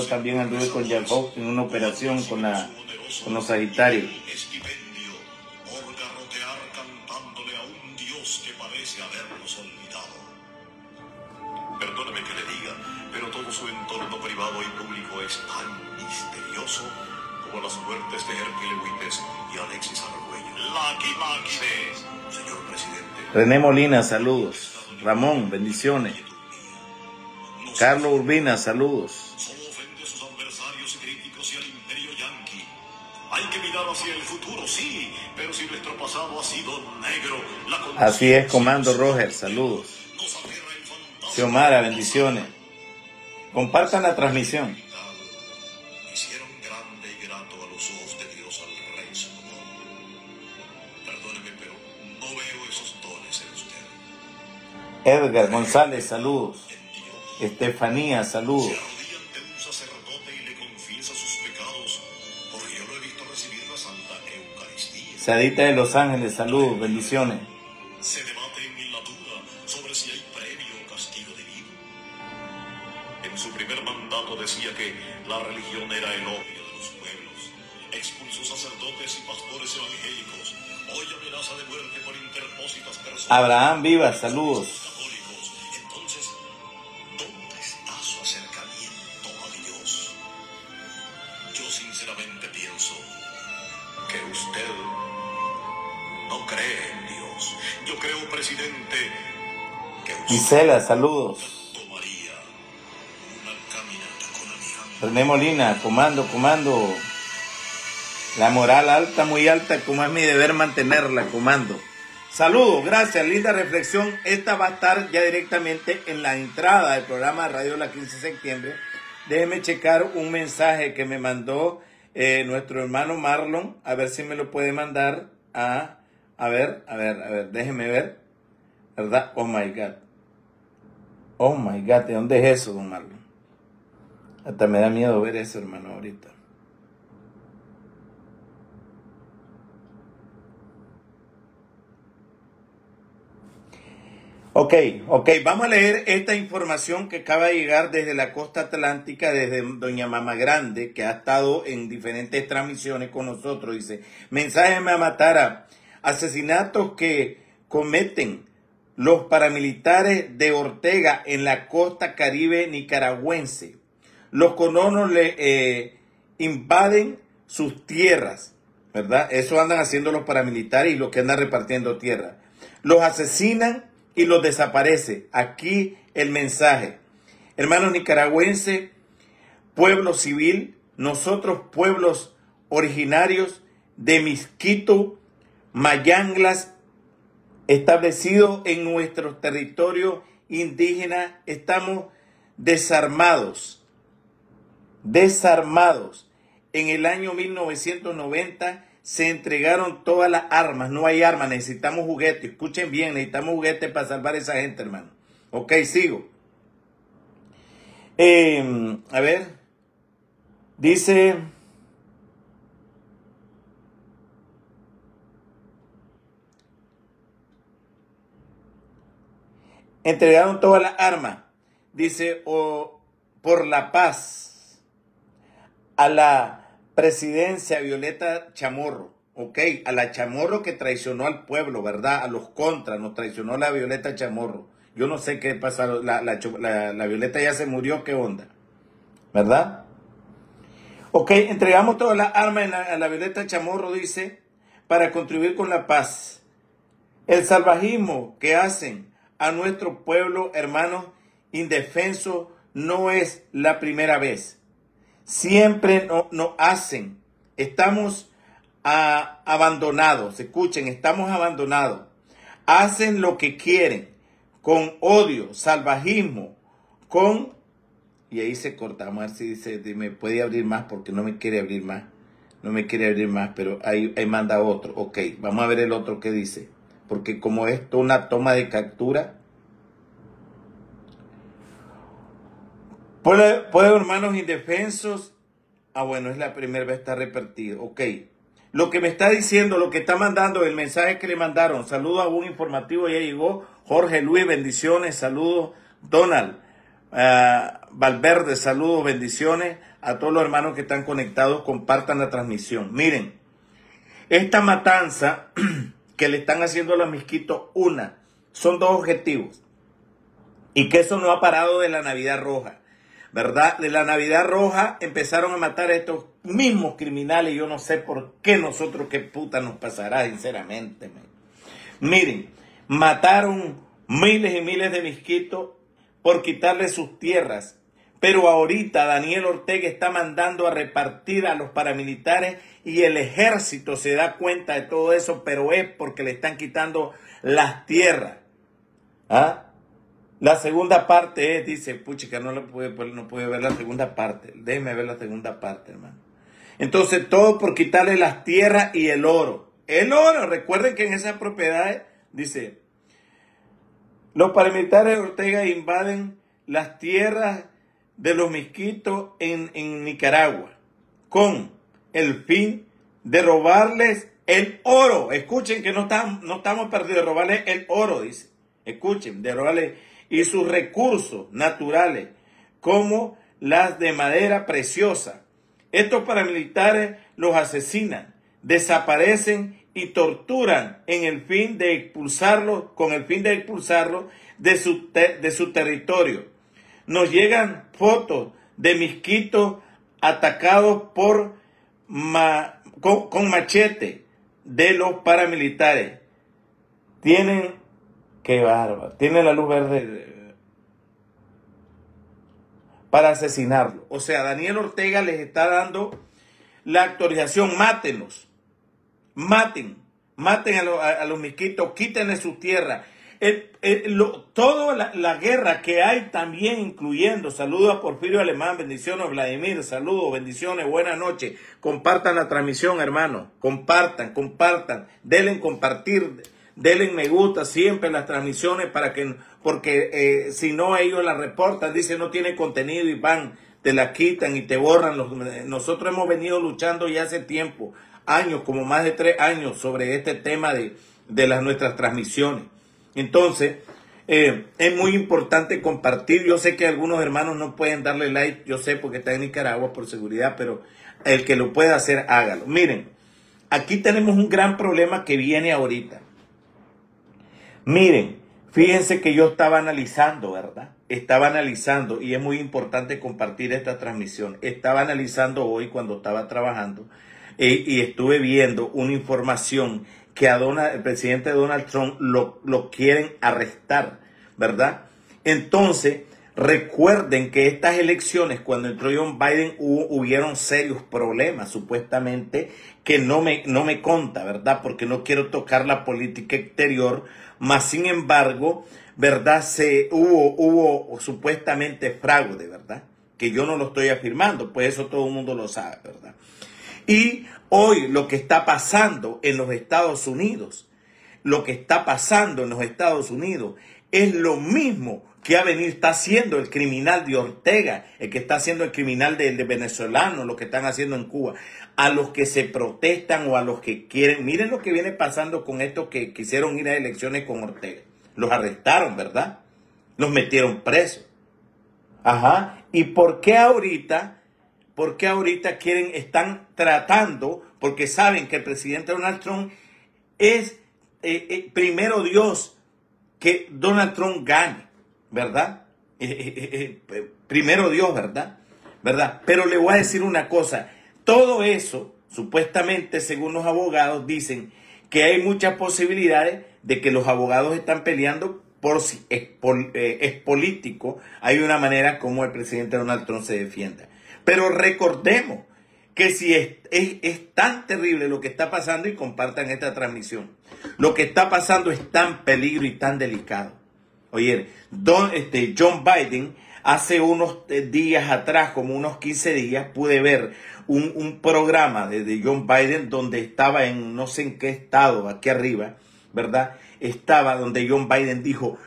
también anduve con Yahoo en una operación con los Sagitarios. Perdóname que le diga, pero todo su entorno privado y público es tan misterioso como las muertes de Hercule Huites y Alexis Argüello. ¡Laki, Maxi! Señor presidente. René Molina, saludos. Ramón, bendiciones. Carlos Urbina, saludos. Solo ofende a sus adversarios y críticos y al imperio yanqui. Hay que mirar hacia el futuro, sí, pero si nuestro pasado ha sido negro, la... Así es, Comando Roger, saludos. Xiomara, bendiciones. Compartan la transmisión. Edgar González, saludos. Estefanía, saludos. Sadita de Los Ángeles, saludos, bendiciones. Se debaten en la duda sobre si hay premio o castigo divino. En su primer mandato decía que la religión era el opio de los pueblos. Expulsó sacerdotes y pastores evangélicos. Hoy amenaza de muerte por interpósitas personas. Abraham Viva, saludos. Gisela, saludos. René Molina, comando. La moral alta, muy alta, como es mi deber mantenerla, comando. Saludos, gracias, linda reflexión. Esta va a estar ya directamente en la entrada del programa de Radio La 15 de septiembre. Déjeme checar un mensaje que me mandó nuestro hermano Marlon. A ver si me lo puede mandar a ver, déjeme ver. ¿Verdad? Oh my God, ¿de dónde es eso, don Marlon? Hasta me da miedo ver eso, hermano, ahorita. Ok, vamos a leer esta información que acaba de llegar desde la costa atlántica, desde doña Mama Grande, que ha estado en diferentes transmisiones con nosotros. Dice, mensaje de Mama Tara, asesinatos que cometen los paramilitares de Ortega en la costa caribe nicaragüense. Los colonos le invaden sus tierras, ¿verdad? Eso andan haciendo los paramilitares y los que andan repartiendo tierras. Los asesinan y los desaparece. Aquí el mensaje. Hermanos nicaragüenses, pueblo civil, nosotros pueblos originarios de Misquito, Mayanglas, establecidos en nuestros territorios indígenas, estamos desarmados. En el año 1990 se entregaron todas las armas. No hay armas, necesitamos juguetes. Escuchen bien, necesitamos juguetes para salvar a esa gente, hermano. Ok, sigo. A ver, dice... Entregaron todas las armas, dice, por la paz, a la presidencia Violeta Chamorro, ok, a la Chamorro que traicionó al pueblo, ¿verdad? A los contras, nos traicionó la Violeta Chamorro. Yo no sé qué pasa, la Violeta ya se murió, ¿qué onda? ¿Verdad? Ok, entregamos todas las armas a la Violeta Chamorro, dice, para contribuir con la paz. El salvajismo que hacen a nuestro pueblo, hermanos, indefenso, no es la primera vez. Siempre nos hacen. Estamos abandonados. Escuchen, estamos abandonados. Hacen lo que quieren, con odio, salvajismo, con... Y ahí se corta. Vamos a ver si dice, me puede abrir más porque no me quiere abrir más. no me quiere abrir más, pero ahí manda otro. Ok, vamos a ver el otro que dice. Porque como esto es una toma de captura. Puede hermanos indefensos. Ah, bueno, es la primera vez que está repartido. Ok. Lo que me está diciendo, lo que está mandando, el mensaje que le mandaron. Saludos a un informativo, ya llegó. Jorge Luis, bendiciones. Saludos. Donald Valverde, saludos, bendiciones. A todos los hermanos que están conectados, compartan la transmisión. Miren, esta matanza que le están haciendo a los misquitos, son dos objetivos. Y que eso no ha parado de la Navidad Roja. ¿Verdad? De la Navidad Roja empezaron a matar a estos mismos criminales. Yo no sé por qué nosotros, qué puta nos pasará, sinceramente. Man. Miren, mataron miles y miles de misquitos por quitarle sus tierras. Pero ahorita Daniel Ortega está mandando a repartir a los paramilitares y el ejército se da cuenta de todo eso, pero es porque le están quitando las tierras. ¿Ah? La segunda parte es, dice, puchica, no pude ver la segunda parte. Déjeme ver la segunda parte, hermano. Entonces, todo por quitarle las tierras y el oro. El oro, recuerden que en esas propiedades, dice, los paramilitares de Ortega invaden las tierras de los misquitos en Nicaragua con el fin de robarles el oro. Escuchen que no estamos perdidos, de robarles el oro, dice. Escuchen, de robarles y sus recursos naturales, como las de madera preciosa. Estos paramilitares los asesinan, desaparecen y torturan en el fin de expulsarlos, de su territorio. Nos llegan fotos de misquitos atacados con machete de los paramilitares. Tienen... Qué bárbaro. Tiene la luz verde para asesinarlo. O sea, Daniel Ortega les está dando la autorización. Mátenlos. Maten a los misquitos. Quítenle su tierra. Toda la guerra que hay también incluyendo. Saludos a Porfirio Alemán. Bendiciones, Vladimir. Saludos, bendiciones. Buenas noches. Compartan la transmisión, hermano. Compartan. Denle compartir. Denle me gusta siempre en las transmisiones porque si no ellos las reportan, dicen no tiene contenido y van, te la quitan y te borran. Nosotros hemos venido luchando ya hace tiempo, años, como más de 3 años sobre este tema de nuestras transmisiones. Entonces, es muy importante compartir. Yo sé que algunos hermanos no pueden darle like, yo sé porque está en Nicaragua por seguridad, pero el que lo pueda hacer, hágalo. Miren, aquí tenemos un gran problema que viene ahorita. Miren, fíjense que yo estaba analizando, ¿verdad? Y es muy importante compartir esta transmisión. Estaba analizando hoy cuando estaba trabajando y estuve viendo una información que el presidente Donald Trump lo quieren arrestar, ¿verdad? Entonces, recuerden que estas elecciones, cuando entró John Biden, hubieron serios problemas, supuestamente, que no me conta, ¿verdad? Porque no quiero tocar la política exterior. Mas, sin embargo, ¿verdad? Hubo supuestamente fraude, ¿verdad? Que yo no lo estoy afirmando, pues eso todo el mundo lo sabe, ¿verdad? Y hoy lo que está pasando en los Estados Unidos, es lo mismo que está haciendo el criminal de Ortega, el que está haciendo el criminal de venezolano, lo que están haciendo en Cuba, a los que se protestan o a los que quieren. Miren lo que viene pasando con estos que quisieron ir a elecciones con Ortega. Los arrestaron, ¿verdad? Los metieron presos. Ajá. ¿Y por qué ahorita están tratando? Porque saben que el presidente Donald Trump es, primero Dios, que Donald Trump gane. ¿Verdad? Primero Dios, ¿verdad? ¿Verdad? Pero le voy a decir una cosa. Todo eso, supuestamente, según los abogados, dicen que hay muchas posibilidades de que los abogados están peleando por si es político. Hay una manera como el presidente Donald Trump se defienda. Pero recordemos que si es tan terrible lo que está pasando, y compartan esta transmisión, lo que está pasando es tan peligro y tan delicado. Oye, John Biden Hace unos días atrás, como unos 15 días, pude ver un programa de John Biden donde estaba en no sé en qué estado, aquí arriba, ¿verdad? Estaba donde John Biden dijo,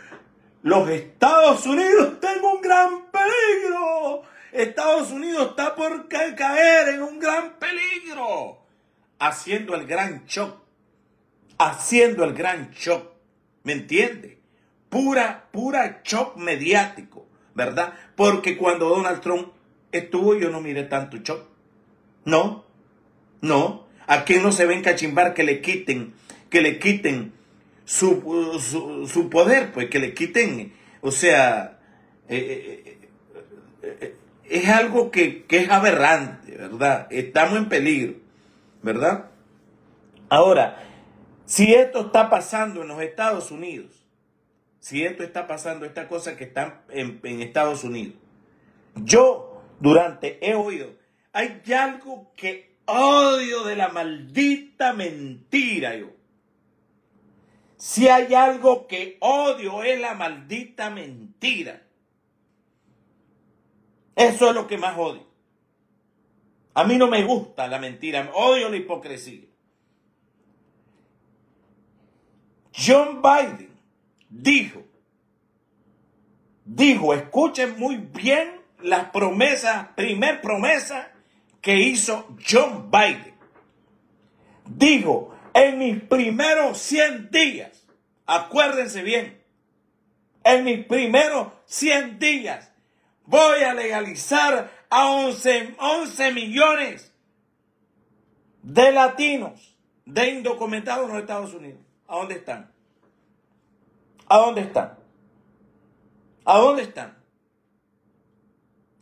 los Estados Unidos tienen un gran peligro. Estados Unidos está por caer en un gran peligro. Haciendo el gran shock. Haciendo el gran shock. ¿Me entiende? Pura shock mediático. ¿Verdad? Porque cuando Donald Trump estuvo, yo no miré tanto shock. No. Aquí no se ven cachimbar que le quiten su poder, pues que le quiten. O sea, es algo que es aberrante, ¿verdad? Estamos en peligro, ¿verdad? Ahora, si esto está pasando en los Estados Unidos, si esto está pasando, esta cosa que está en Estados Unidos. Yo he oído, hay algo que odio de la maldita mentira, yo. Si hay algo que odio es la maldita mentira. Eso es lo que más odio. A mí no me gusta la mentira, odio la hipocresía. John Biden dijo, escuchen muy bien las promesas, primer promesa que hizo John Biden. Dijo, en mis primeros 100 días, acuérdense bien, en mis primeros 100 días voy a legalizar a 11 millones de latinos, de indocumentados en los Estados Unidos. ¿A dónde están? ¿A dónde están?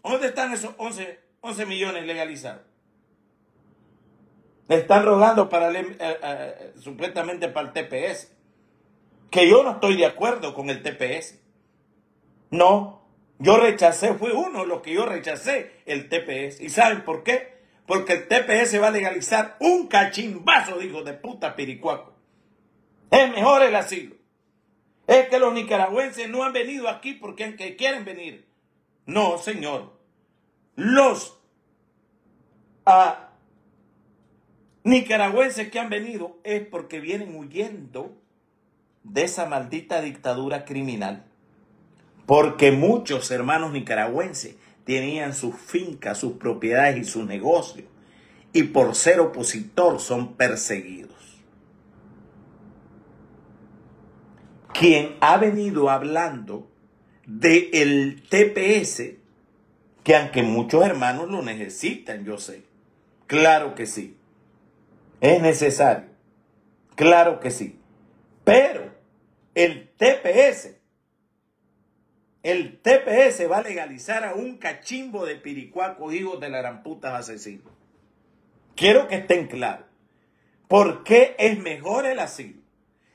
¿Dónde están esos 11 millones legalizados? Le están rogando para supuestamente para el TPS. Que yo no estoy de acuerdo con el TPS. No, yo rechacé, fue uno de los que yo rechacé el TPS. ¿Y saben por qué? Porque el TPS va a legalizar un cachimbazo, dijo de puta piricuaco. Es mejor el asilo. Es que los nicaragüenses no han venido aquí porque quieren venir. No, señor. Los nicaragüenses que han venido es porque vienen huyendo de esa maldita dictadura criminal. Porque muchos hermanos nicaragüenses tenían sus fincas, sus propiedades y sus negocios. Y por ser opositor son perseguidos. Quien ha venido hablando del TPS, que aunque muchos hermanos lo necesitan, yo sé. Claro que sí. Es necesario. Claro que sí. Pero el TPS va a legalizar a un cachimbo de piricuacos, hijos de la gran puta asesina. Quiero que estén claros. ¿Por qué es mejor el asilo?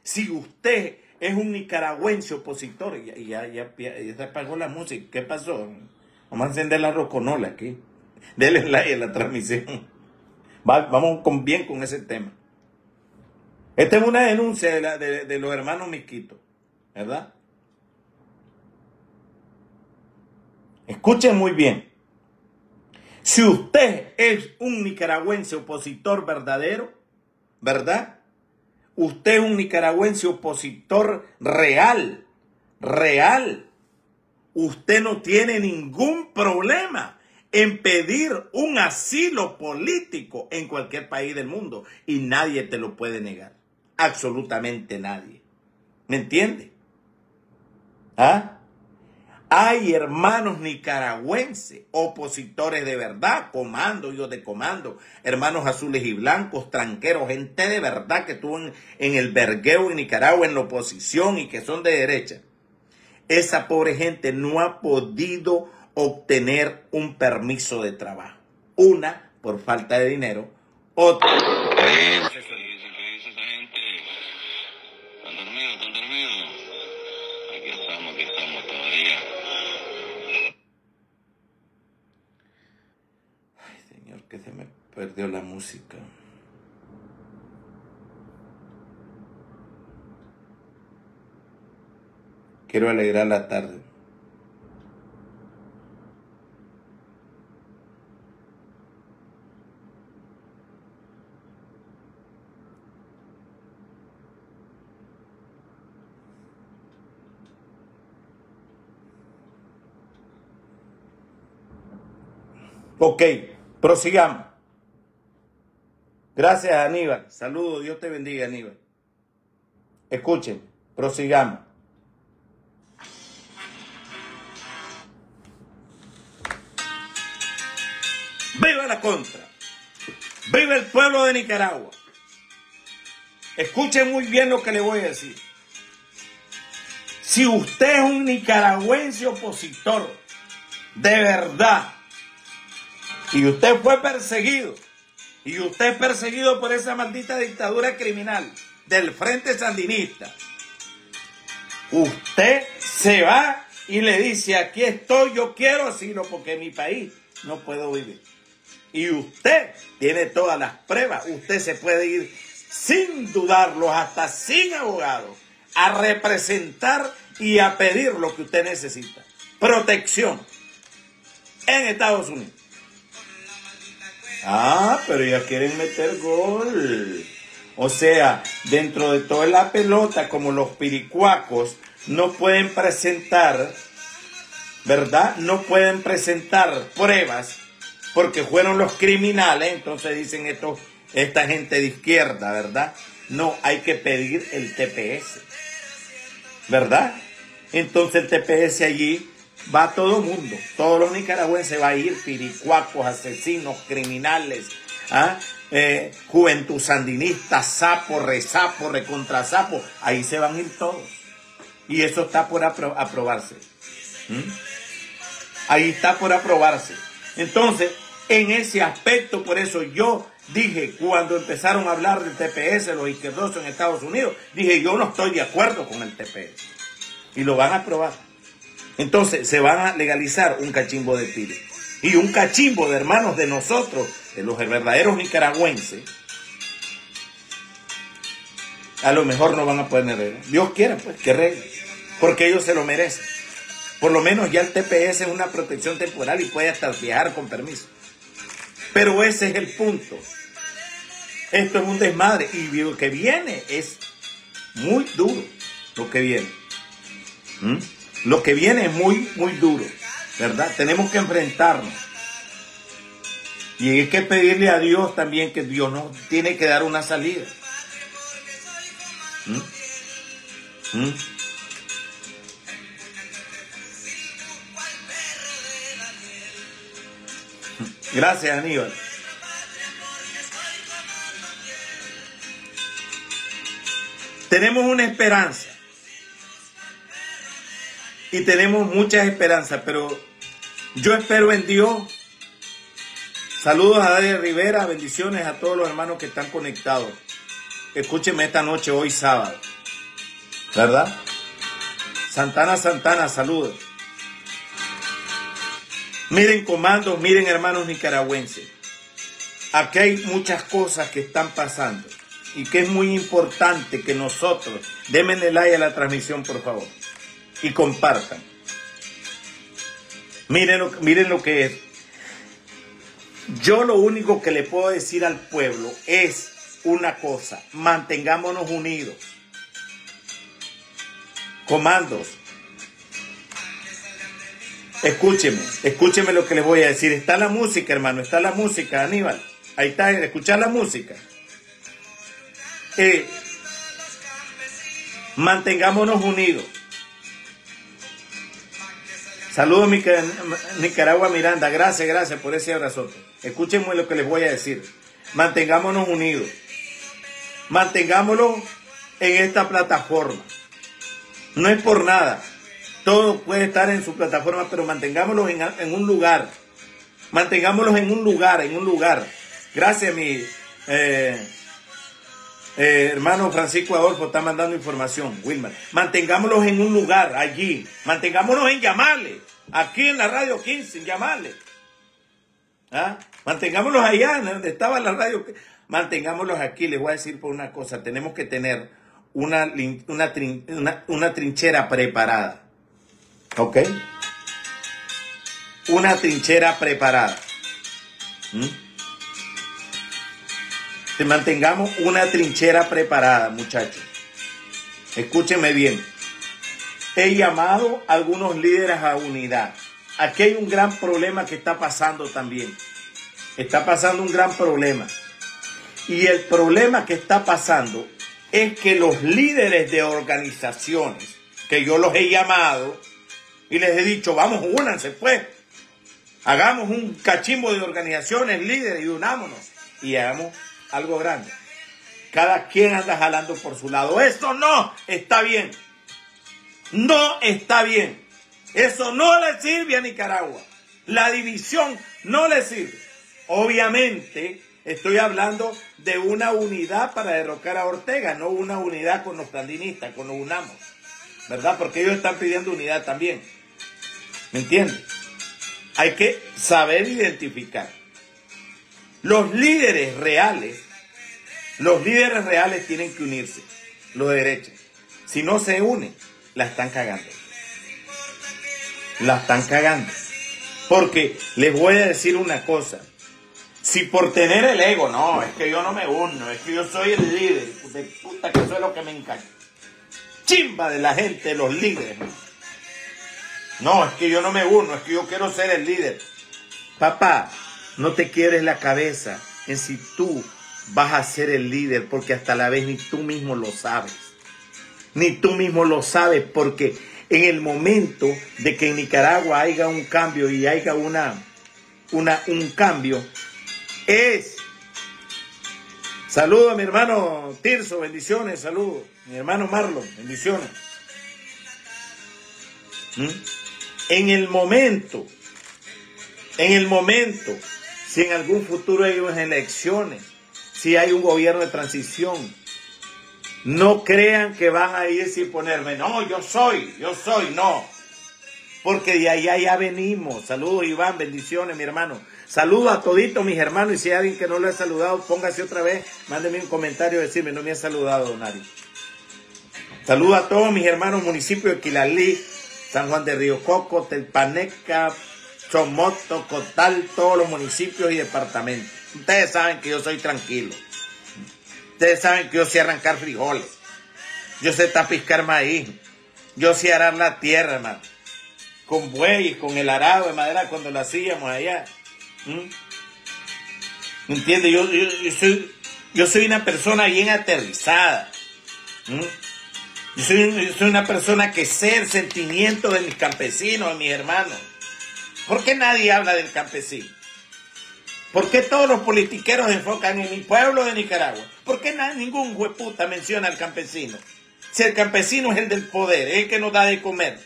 Si usted es un nicaragüense opositor. Ya se apagó la música. ¿Qué pasó? Vamos a encender la roconola aquí. Denle like a la transmisión. Vamos bien con ese tema. Esta es una denuncia de los hermanos Miquito, ¿verdad? Escuchen muy bien. Si usted es un nicaragüense opositor verdadero, ¿verdad? Usted es un nicaragüense opositor real. Usted no tiene ningún problema en pedir un asilo político en cualquier país del mundo. Y nadie te lo puede negar. Absolutamente nadie. ¿Me entiende? ¿Ah? Hay hermanos nicaragüenses, opositores de verdad, comandos, hermanos azules y blancos, tranqueros, gente de verdad que estuvo en el vergueo en Nicaragua, en la oposición y que son de derecha. Esa pobre gente no ha podido obtener un permiso de trabajo. Una, por falta de dinero. Otra. Que se me perdió la música. Quiero alegrar la tarde. Ok, prosigamos. Gracias, Aníbal. Saludos, Dios te bendiga, Aníbal. Escuchen, prosigamos. ¡Viva la contra! ¡Viva el pueblo de Nicaragua! Escuchen muy bien lo que le voy a decir. Si usted es un nicaragüense opositor, de verdad, y usted fue perseguido, y usted es perseguido por esa maldita dictadura criminal del Frente Sandinista, usted se va y le dice, aquí estoy, yo quiero asilo porque en mi país no puedo vivir. Y usted tiene todas las pruebas, usted se puede ir sin dudarlos, hasta sin abogados, a representar y a pedir lo que usted necesita. Protección en Estados Unidos. Ah, pero ya quieren meter gol. O sea, dentro de toda la pelota, como los piricuacos, no pueden presentar, ¿verdad? No pueden presentar pruebas porque fueron los criminales, entonces dicen esto, esta gente de izquierda, ¿verdad? No, hay que pedir el TPS, ¿verdad? Entonces el TPS allí va a todo mundo, todos los nicaragüenses va a ir, piricuacos, asesinos, criminales, ¿ah? Juventud sandinista, sapo, resapo, recontrasapo, ahí se van a ir todos. Y eso está por aprobarse. Ahí está por aprobarse. Entonces, en ese aspecto, por eso yo dije, cuando empezaron a hablar del TPS, los izquierdosos en Estados Unidos, dije, yo no estoy de acuerdo con el TPS. Y lo van a aprobar. Entonces, se van a legalizar un cachimbo de pires y un cachimbo de hermanos de nosotros, de los verdaderos nicaragüenses. A lo mejor no van a poder arreglar. Dios quiera, pues, que arreglen, porque ellos se lo merecen. Por lo menos ya el TPS es una protección temporal y puede hasta viajar con permiso. Pero ese es el punto. Esto es un desmadre y lo que viene es muy duro. Lo que viene. Lo que viene es muy, muy duro, ¿verdad? Tenemos que enfrentarnos. Y hay que pedirle a Dios también, que Dios nos tiene que dar una salida. Gracias, Aníbal. Tenemos una esperanza. Y tenemos muchas esperanzas, pero yo espero en Dios. Saludos a David Rivera, bendiciones a todos los hermanos que están conectados. Escúchenme esta noche, hoy sábado, ¿verdad? Santana, Santana, saludos. Miren, comandos, miren, hermanos nicaragüenses. Aquí hay muchas cosas que están pasando y que es muy importante que nosotros, démenle like a la transmisión, por favor, y compartan. Miren lo que es. Yo lo único que le puedo decir al pueblo es una cosa: mantengámonos unidos. Comandos, Escúcheme lo que les voy a decir. Está la música, hermano, está la música, Aníbal. Ahí está, escuchar la música. Mantengámonos unidos. Saludos, Nicaragua Miranda. Gracias, gracias por ese abrazo. Escúchenme lo que les voy a decir. Mantengámonos unidos. Mantengámoslo en esta plataforma. No es por nada. Todo puede estar en su plataforma, pero mantengámoslos en un lugar. Mantengámoslos en un lugar, en un lugar. Gracias, mi hermano Francisco Adolfo está mandando información, Wilmer. Mantengámoslos en un lugar, allí. Mantengámonos en Yamales, aquí en la Radio 15, en Yamales. ¿Ah? Mantengámoslos allá, donde estaba la radio. Mantengámoslos aquí. Les voy a decir por una cosa, tenemos que tener una trinchera preparada. ¿Ok? Una trinchera preparada. Mantengamos una trinchera preparada, muchachos. Escúchenme bien. He llamado a algunos líderes a unidad. Aquí hay un gran problema que está pasando también. Está pasando un gran problema. Y el problema que está pasando es que los líderes de organizaciones, que yo los he llamado y les he dicho, vamos, únanse pues. Hagamos un cachimbo de organizaciones, líderes, y unámonos. Y hagamos algo grande. Cada quien anda jalando por su lado. Eso no está bien. No está bien. Eso no le sirve a Nicaragua. La división no le sirve. Obviamente, estoy hablando de una unidad para derrocar a Ortega, no una unidad con los sandinistas, con los unamos, ¿verdad? Porque ellos están pidiendo unidad también. ¿Me entiendes? Hay que saber identificar. Los líderes reales tienen que unirse, los de derecha. Si no se unen, la están cagando. La están cagando. Porque les voy a decir una cosa. Si por tener el ego, no, es que yo no me uno, es que yo soy el líder, de puta que eso es lo que me encanta. Chimba de la gente, los líderes. No, es que yo no me uno, es que yo quiero ser el líder. Papá, no te quiebres la cabeza en si tú vas a ser el líder, porque hasta la vez ni tú mismo lo sabes. Ni tú mismo lo sabes, porque en el momento de que en Nicaragua haya un cambio y haya un cambio, es... Saludo a mi hermano Tirso, bendiciones, saludo. Mi hermano Marlon, bendiciones. En el momento, si en algún futuro hay unas elecciones, si hay un gobierno de transición, no crean que van a ir sin ponerme, no, yo soy, no. Porque de allá ya venimos. Saludos, Iván, bendiciones, mi hermano. Saludos a toditos mis hermanos, y si hay alguien que no lo ha saludado, póngase otra vez, mándeme un comentario, decirme, no me ha saludado, Donari. Saludos a todos mis hermanos, municipio de Quilalí, San Juan de Río Coco, Telpaneca, Chomoto, Cotal, todos los municipios y departamentos. Ustedes saben que yo soy tranquilo. Ustedes saben que yo sé arrancar frijoles. Yo sé tapiscar maíz. Yo sé arar la tierra, hermano. Con bueyes, con el arado de madera cuando lo hacíamos allá. ¿Me entiendes? Yo soy una persona bien aterrizada. Yo soy una persona que sé el sentimiento de mis campesinos, de mis hermanos. ¿Por qué nadie habla del campesino? ¿Por qué todos los politiqueros se enfocan en mi pueblo de Nicaragua? ¿Por qué ningún hueputa menciona al campesino? Si el campesino es el del poder, es el que nos da de comer.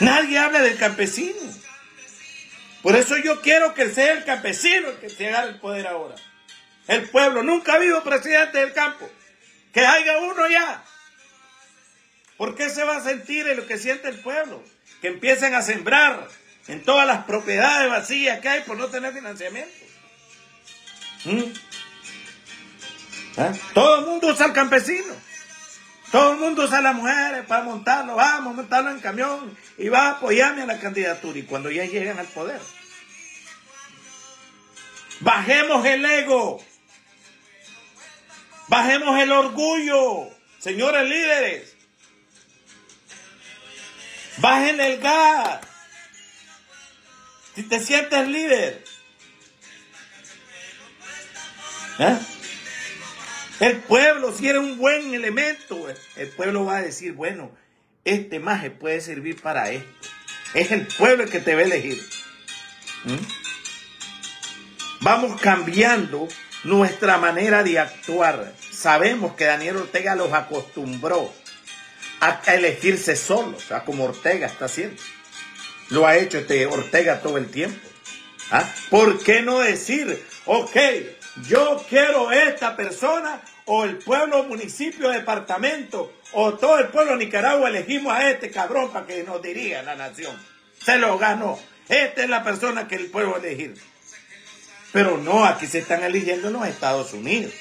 Nadie habla del campesino. Por eso yo quiero que sea el campesino el que se agarre el poder ahora. El pueblo, nunca ha habido presidente del campo. Que haya uno ya. ¿Por qué se va a sentir en lo que siente el pueblo? Que empiecen a sembrar en todas las propiedades vacías que hay por no tener financiamiento. Todo el mundo usa al campesino. Todo el mundo usa a las mujeres para montarlo. Vamos a montarlo en camión y va a apoyarme a la candidatura. Y cuando ya llegan al poder, bajemos el ego. Bajemos el orgullo. Señores líderes, bajen el gas. Si te sientes líder. El pueblo, si eres un buen elemento, el pueblo va a decir, bueno, este maje puede servir para esto. Es el pueblo el que te va a elegir. Vamos cambiando nuestra manera de actuar. Sabemos que Daniel Ortega los acostumbró a elegirse solos, ¿ah? Como Ortega está haciendo. Lo ha hecho este Ortega todo el tiempo. ¿Ah? ¿Por qué no decir, ok, yo quiero esta persona, o el pueblo, municipio, departamento, o todo el pueblo de Nicaragua elegimos a este cabrón para que nos dirija la nación? Se lo ganó. Esta es la persona que el pueblo va a elegir. Pero no, aquí se están eligiendo en los Estados Unidos.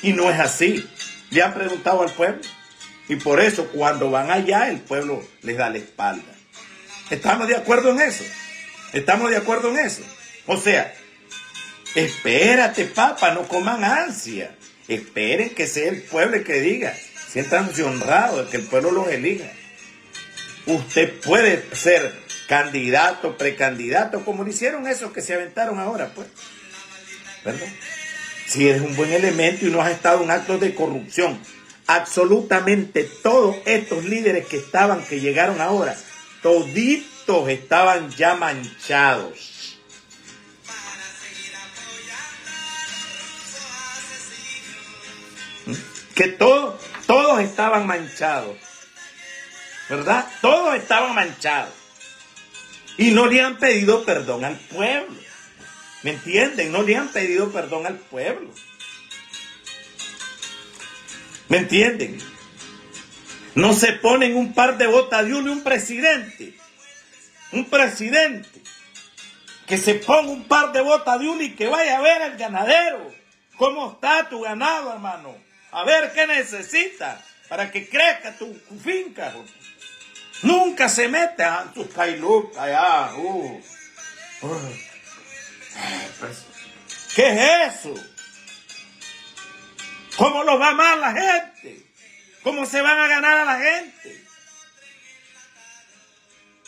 Y no es así. ¿Le han preguntado al pueblo? Y por eso cuando van allá el pueblo les da la espalda. ¿Estamos de acuerdo en eso? ¿Estamos de acuerdo en eso? O sea, espérate, papá, no coman ansia. Esperen que sea el pueblo el que diga siéntanse honrados de que el pueblo los elija. Usted puede ser candidato, precandidato, como lo hicieron esos que se aventaron ahora, pues. ¿Verdad? Si eres un buen elemento y no has estado en actos de corrupción, absolutamente todos estos líderes que estaban, que llegaron ahora, toditos estaban ya manchados. Que todos estaban manchados, ¿verdad? Todos estaban manchados. Y no le han pedido perdón al pueblo. ¿Me entienden? No le han pedido perdón al pueblo. ¿Me entienden? No se ponen un par de botas de uno y un presidente. Un presidente. Que se ponga un par de botas de uno y que vaya a ver al ganadero. ¿Cómo está tu ganado, hermano? A ver qué necesita para que crezca tu finca. Nunca se mete a tus cailucas allá. ¿Qué es eso? ¿Cómo los va a amar la gente? ¿Cómo se van a ganar a la gente?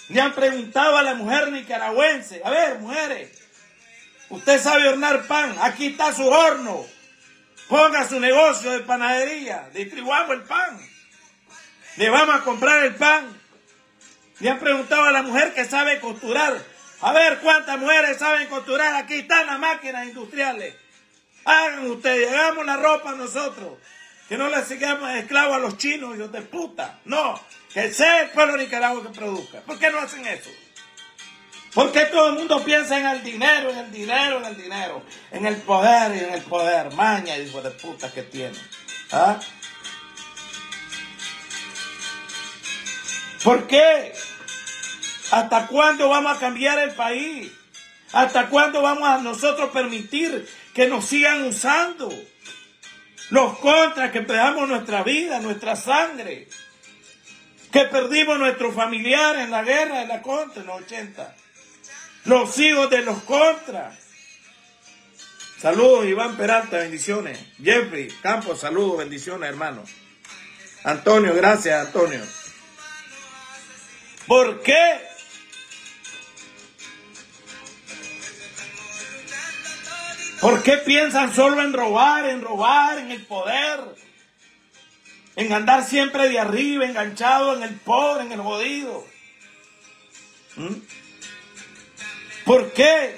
Le han preguntado a la mujer nicaragüense. A ver, mujeres, usted sabe hornear pan. Aquí está su horno. Ponga su negocio de panadería. Distribuyamos el pan. Le vamos a comprar el pan. Le han preguntado a la mujer que sabe costurar. A ver cuántas mujeres saben costurar. Aquí están las máquinas industriales. Hagan ustedes, hagamos la ropa nosotros. Que no le sigamos esclavos a los chinos, hijos de puta. No, que sea el pueblo nicaragüense que produzca. ¿Por qué no hacen eso? ¿Por qué todo el mundo piensa en el dinero, en el dinero, en el dinero? En el poder y en el poder. Maña, hijos de puta que tienen. ¿Ah? ¿Por qué? ¿Hasta cuándo vamos a cambiar el país? ¿Hasta cuándo vamos a nosotros permitir que nos sigan usando? Los contras, que perdamos nuestra vida, nuestra sangre. Que perdimos nuestros familiares en la guerra de la contra en los 80. Los hijos de los contras. Saludos, Iván Peralta, bendiciones. Jeffrey Campos, saludos, bendiciones, hermano. Antonio, gracias, Antonio. ¿Por qué? ¿Por qué piensan solo en robar, en el poder? En andar siempre de arriba, enganchado en el pobre, en el jodido. ¿Por qué?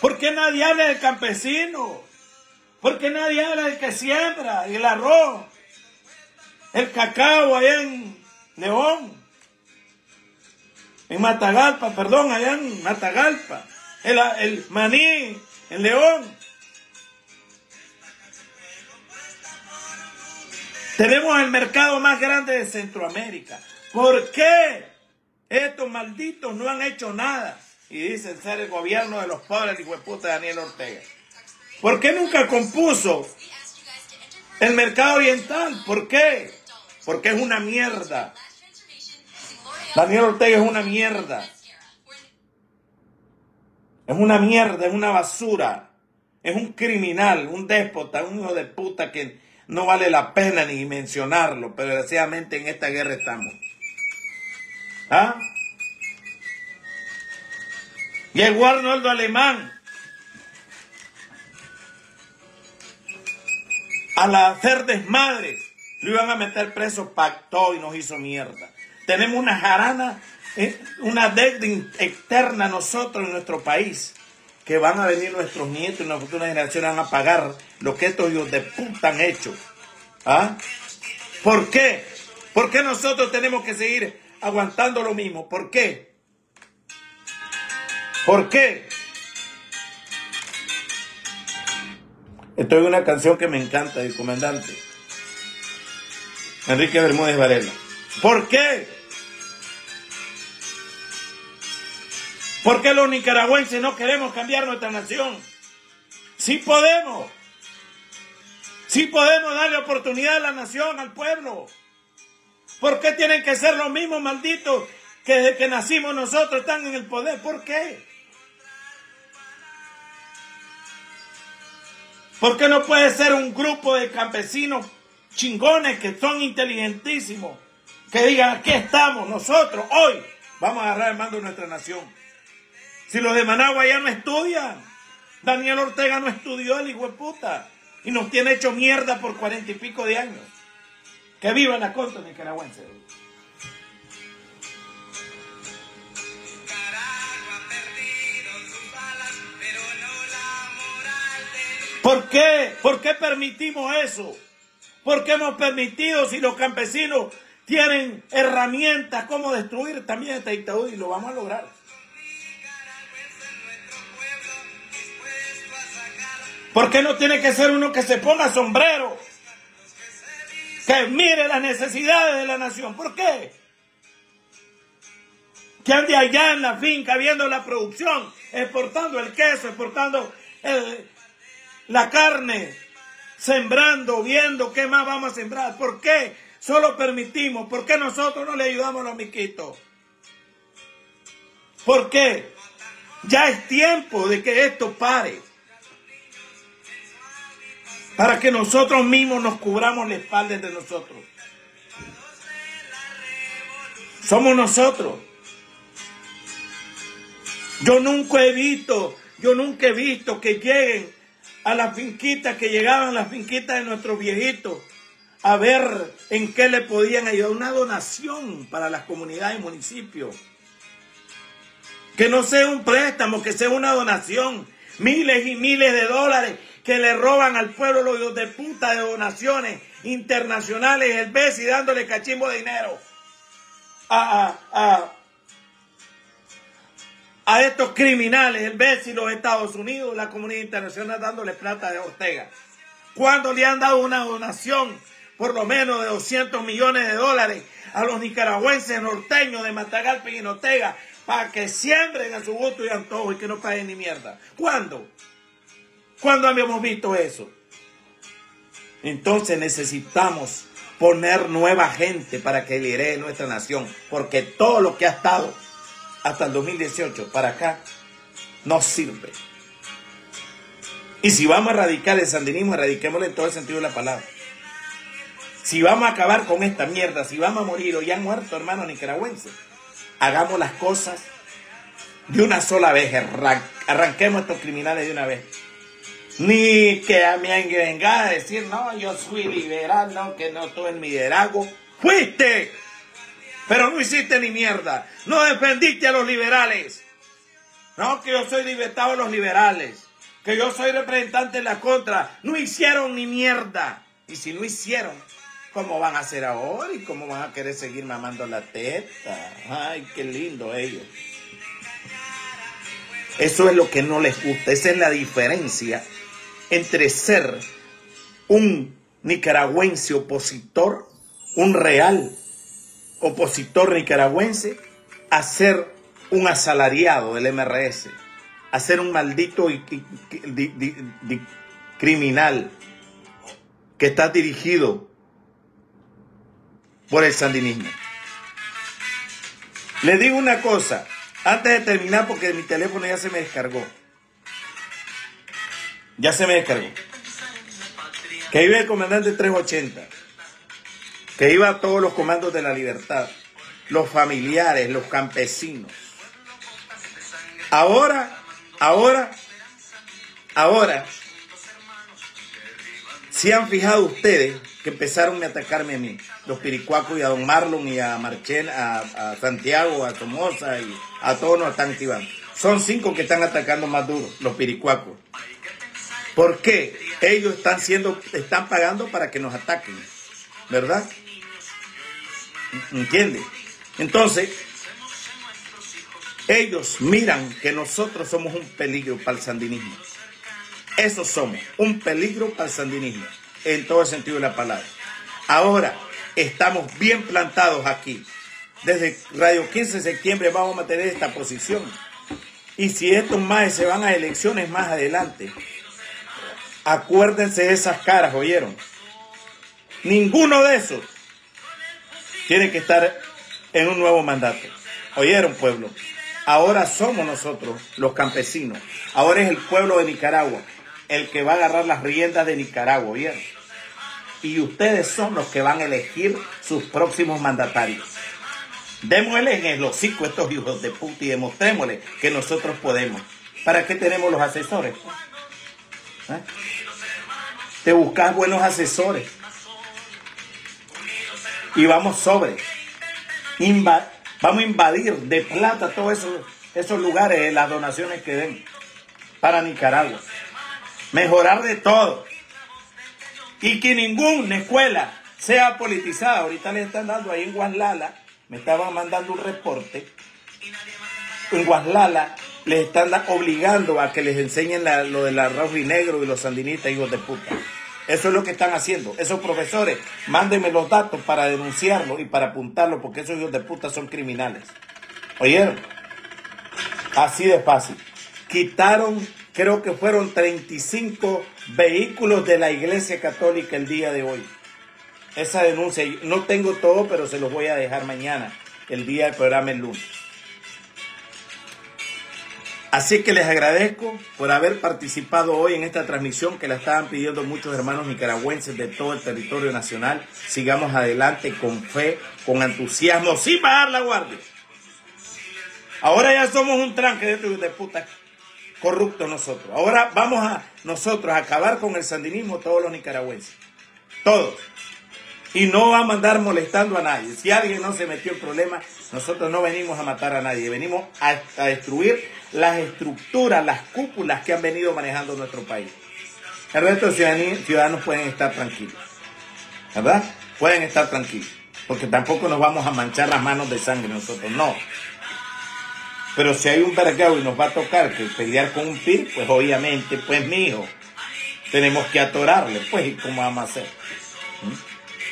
¿Por qué nadie habla del campesino? ¿Por qué nadie habla del que siembra? El arroz, el cacao allá en León. En Matagalpa, perdón, allá en Matagalpa. El maní, en León. Tenemos el mercado más grande de Centroamérica. ¿Por qué estos malditos no han hecho nada? Y dicen ser el gobierno de los pobres, hijo de puta Daniel Ortega. ¿Por qué nunca compuso el mercado oriental? ¿Por qué? Porque es una mierda. Daniel Ortega es una mierda. Es una mierda, es una basura. Es un criminal, un déspota, un hijo de puta que no vale la pena ni mencionarlo, pero desgraciadamente en esta guerra estamos. ¿Ah? Llegó Arnoldo Alemán a hacer desmadres. Lo iban a meter preso, pactó y nos hizo mierda. Tenemos una jarana, una deuda externa nosotros en nuestro país, que van a venir nuestros nietos y nuestras futuras generaciones van a pagar lo que estos hijos de puta han hecho. ¿Ah? ¿Por qué? ¿Por qué nosotros tenemos que seguir aguantando lo mismo? ¿Por qué? ¿Por qué? Esto es una canción que me encanta del comandante Enrique Bermúdez Varela. ¿Por qué? ¿Por qué los nicaragüenses no queremos cambiar nuestra nación? Sí podemos. Sí podemos darle oportunidad a la nación, al pueblo. ¿Por qué tienen que ser los mismos malditos que desde que nacimos nosotros están en el poder? ¿Por qué? ¿Por qué no puede ser un grupo de campesinos chingones que son inteligentísimos, que digan, aquí estamos nosotros, hoy vamos a agarrar el mando de nuestra nación. Si los de Managua ya no estudian, Daniel Ortega no estudió, el hijo de puta, y nos tiene hecho mierda por 40 y pico de años. Que viva la costa nicaragüense. ¿Por qué? ¿Por qué permitimos eso? ¿Por qué hemos permitido, si los campesinos tienen herramientas cómo destruir también esta dictadura, y lo vamos a lograr? ¿Por qué no tiene que ser uno que se ponga sombrero, que mire las necesidades de la nación? ¿Por qué? Que ande allá en la finca viendo la producción, exportando el queso, exportando la carne, sembrando, viendo qué más vamos a sembrar. ¿Por qué solo permitimos? ¿Por qué nosotros no le ayudamos a los miquitos? ¿Por qué? Ya es tiempo de que esto pare, para que nosotros mismos nos cubramos la espalda de nosotros. Somos nosotros. Yo nunca he visto que lleguen a las finquitas, que llegaban las finquitas de nuestros viejitos, a ver en qué le podían ayudar, una donación para las comunidades y municipios. Que no sea un préstamo, que sea una donación. Miles y miles de dólares que le roban al pueblo los hijos de puta, de donaciones internacionales, el BESI dándole cachimbo de dinero a estos criminales, el BESI, los Estados Unidos, la comunidad internacional dándole plata de Ortega. ¿Cuándo le han dado una donación por lo menos de 200 millones de dólares a los nicaragüenses norteños de Matagalpa y en Ortega para que siembren a su gusto y antojo y que no paguen ni mierda? ¿Cuándo? ¿Cuándo habíamos visto eso? Entonces necesitamos poner nueva gente para que lidere nuestra nación, porque todo lo que ha estado hasta el 2018 para acá no sirve. Y si vamos a erradicar el sandinismo, erradiquémoslo en todo el sentido de la palabra. Si vamos a acabar con esta mierda, si vamos a morir, o ya han muerto hermanos nicaragüenses, hagamos las cosas de una sola vez, arranquemos a estos criminales de una vez. Ni que me venga a decir, no, yo soy liberal, no, que no estuve en mi liderazgo. ¡Fuiste! Pero no hiciste ni mierda. No defendiste a los liberales. No, que yo soy libertado de los liberales. Que yo soy representante de la contra. No hicieron ni mierda. Y si no hicieron, ¿cómo van a hacer ahora? ¿Y cómo van a querer seguir mamando la teta? ¡Ay, qué lindo ellos! Eso es lo que no les gusta. Esa es la diferencia entre ser un nicaragüense opositor, un real opositor nicaragüense, a ser un asalariado del MRS, a ser un maldito criminal que está dirigido por el sandinismo. Les digo una cosa, antes de terminar, porque mi teléfono ya se me descargó. Ya se me descargó. Que iba el comandante 380. Que iba a todos los comandos de la libertad. Los familiares, los campesinos. Ahora. ¿Se han fijado ustedes que empezaron a atacarme a mí? Los piricuacos y a don Marlon y a Marchena, a Santiago, a Tomosa y a todos nos están activando. Son 5 que están atacando más duro, los piricuacos. ¿Por qué? Ellos están pagando para que nos ataquen, ¿verdad? ¿Entienden? Entonces, ellos miran que nosotros somos un peligro para el sandinismo. Eso somos, un peligro para el sandinismo, en todo el sentido de la palabra. Ahora, estamos bien plantados aquí. Desde Radio 15 de septiembre vamos a mantener esta posición. Y si estos maes se van a elecciones más adelante, acuérdense de esas caras, ¿oyeron? Ninguno de esos tiene que estar en un nuevo mandato. ¿Oyeron, pueblo? Ahora somos nosotros, los campesinos. Ahora es el pueblo de Nicaragua el que va a agarrar las riendas de Nicaragua, ¿oyeron? y ustedes son los que van a elegir sus próximos mandatarios. Démosle en el hocico a estos hijos de puta y demostrémosles que nosotros podemos. ¿Para qué tenemos los asesores? ¿Eh? Te buscas buenos asesores. Y vamos sobre. Vamos a invadir de plata todos esos lugares, las donaciones que den para Nicaragua. Mejorar de todo. Y que ninguna escuela sea politizada. Ahorita les están dando ahí en Guaslala. Me estaban mandando un reporte. En Guaslala les están obligando a que les enseñen lo del arroz y negro y los sandinistas, hijos de puta. Eso es lo que están haciendo. Esos profesores, mándenme los datos para denunciarlo y para apuntarlo, porque esos hijos de puta son criminales. ¿Oyeron? Así de fácil. Quitaron, creo que fueron 35 vehículos de la Iglesia Católica el día de hoy. Esa denuncia, no tengo todo, pero se los voy a dejar mañana, el día del programa el lunes. Así que les agradezco por haber participado hoy en esta transmisión que la estaban pidiendo muchos hermanos nicaragüenses de todo el territorio nacional. Sigamos adelante con fe, con entusiasmo, sin bajar la guardia. Ahora ya somos un tranque de estos de puta corruptos nosotros. Ahora vamos a nosotros a acabar con el sandinismo todos los nicaragüenses. Todos. Y no vamos a andar molestando a nadie. Si alguien no se metió en problemas, nosotros no venimos a matar a nadie. Venimos a destruir las estructuras, las cúpulas que han venido manejando nuestro país. El resto de ciudadanos pueden estar tranquilos. ¿Verdad? Pueden estar tranquilos. Porque tampoco nos vamos a manchar las manos de sangre nosotros. No. Pero si hay un vergado y nos va a tocar que pelear con un PIR, pues obviamente, pues mijo, tenemos que atorarle. Pues, ¿y cómo vamos a hacer? ¿Mm?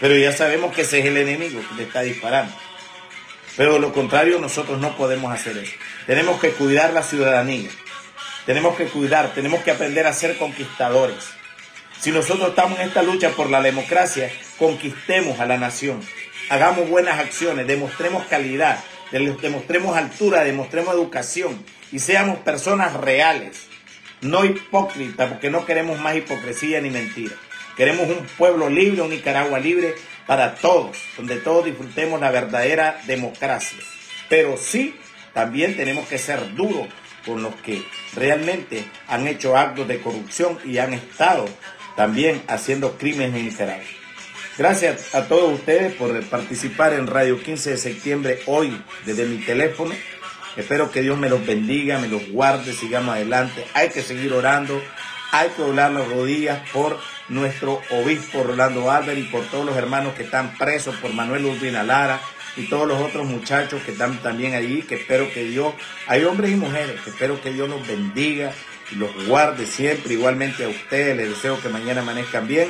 Pero ya sabemos que ese es el enemigo que te está disparando. Pero lo contrario, nosotros no podemos hacer eso. Tenemos que cuidar la ciudadanía. Tenemos que cuidar, tenemos que aprender a ser conquistadores. Si nosotros estamos en esta lucha por la democracia, conquistemos a la nación. Hagamos buenas acciones, demostremos calidad, demostremos altura, demostremos educación. Y seamos personas reales, no hipócritas, porque no queremos más hipocresía ni mentira. Queremos un pueblo libre, un Nicaragua libre para todos, donde todos disfrutemos la verdadera democracia. Pero sí, también tenemos que ser duros con los que realmente han hecho actos de corrupción y han estado también haciendo crímenes en Nicaragua. Gracias a todos ustedes por participar en Radio 15 de septiembre hoy desde mi teléfono. Espero que Dios me los bendiga, me los guarde, sigamos adelante. Hay que seguir orando. Hay que doblar las rodillas por nuestro obispo Rolando Álvarez y por todos los hermanos que están presos, por Manuel Urbina Lara y todos los otros muchachos que están también allí, que espero que Dios, hay hombres y mujeres, que espero que Dios los bendiga y los guarde siempre. Igualmente a ustedes, les deseo que mañana amanezcan bien,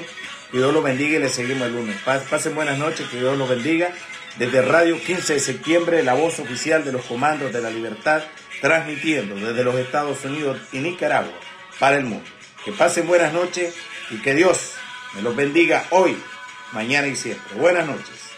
que Dios los bendiga y les seguimos el lunes. Pasen buenas noches, que Dios los bendiga. Desde Radio 15 de septiembre, la voz oficial de los Comandos de la Libertad, transmitiendo desde los Estados Unidos y Nicaragua para el mundo. Que pasen buenas noches y que Dios me los bendiga hoy, mañana y siempre. Buenas noches.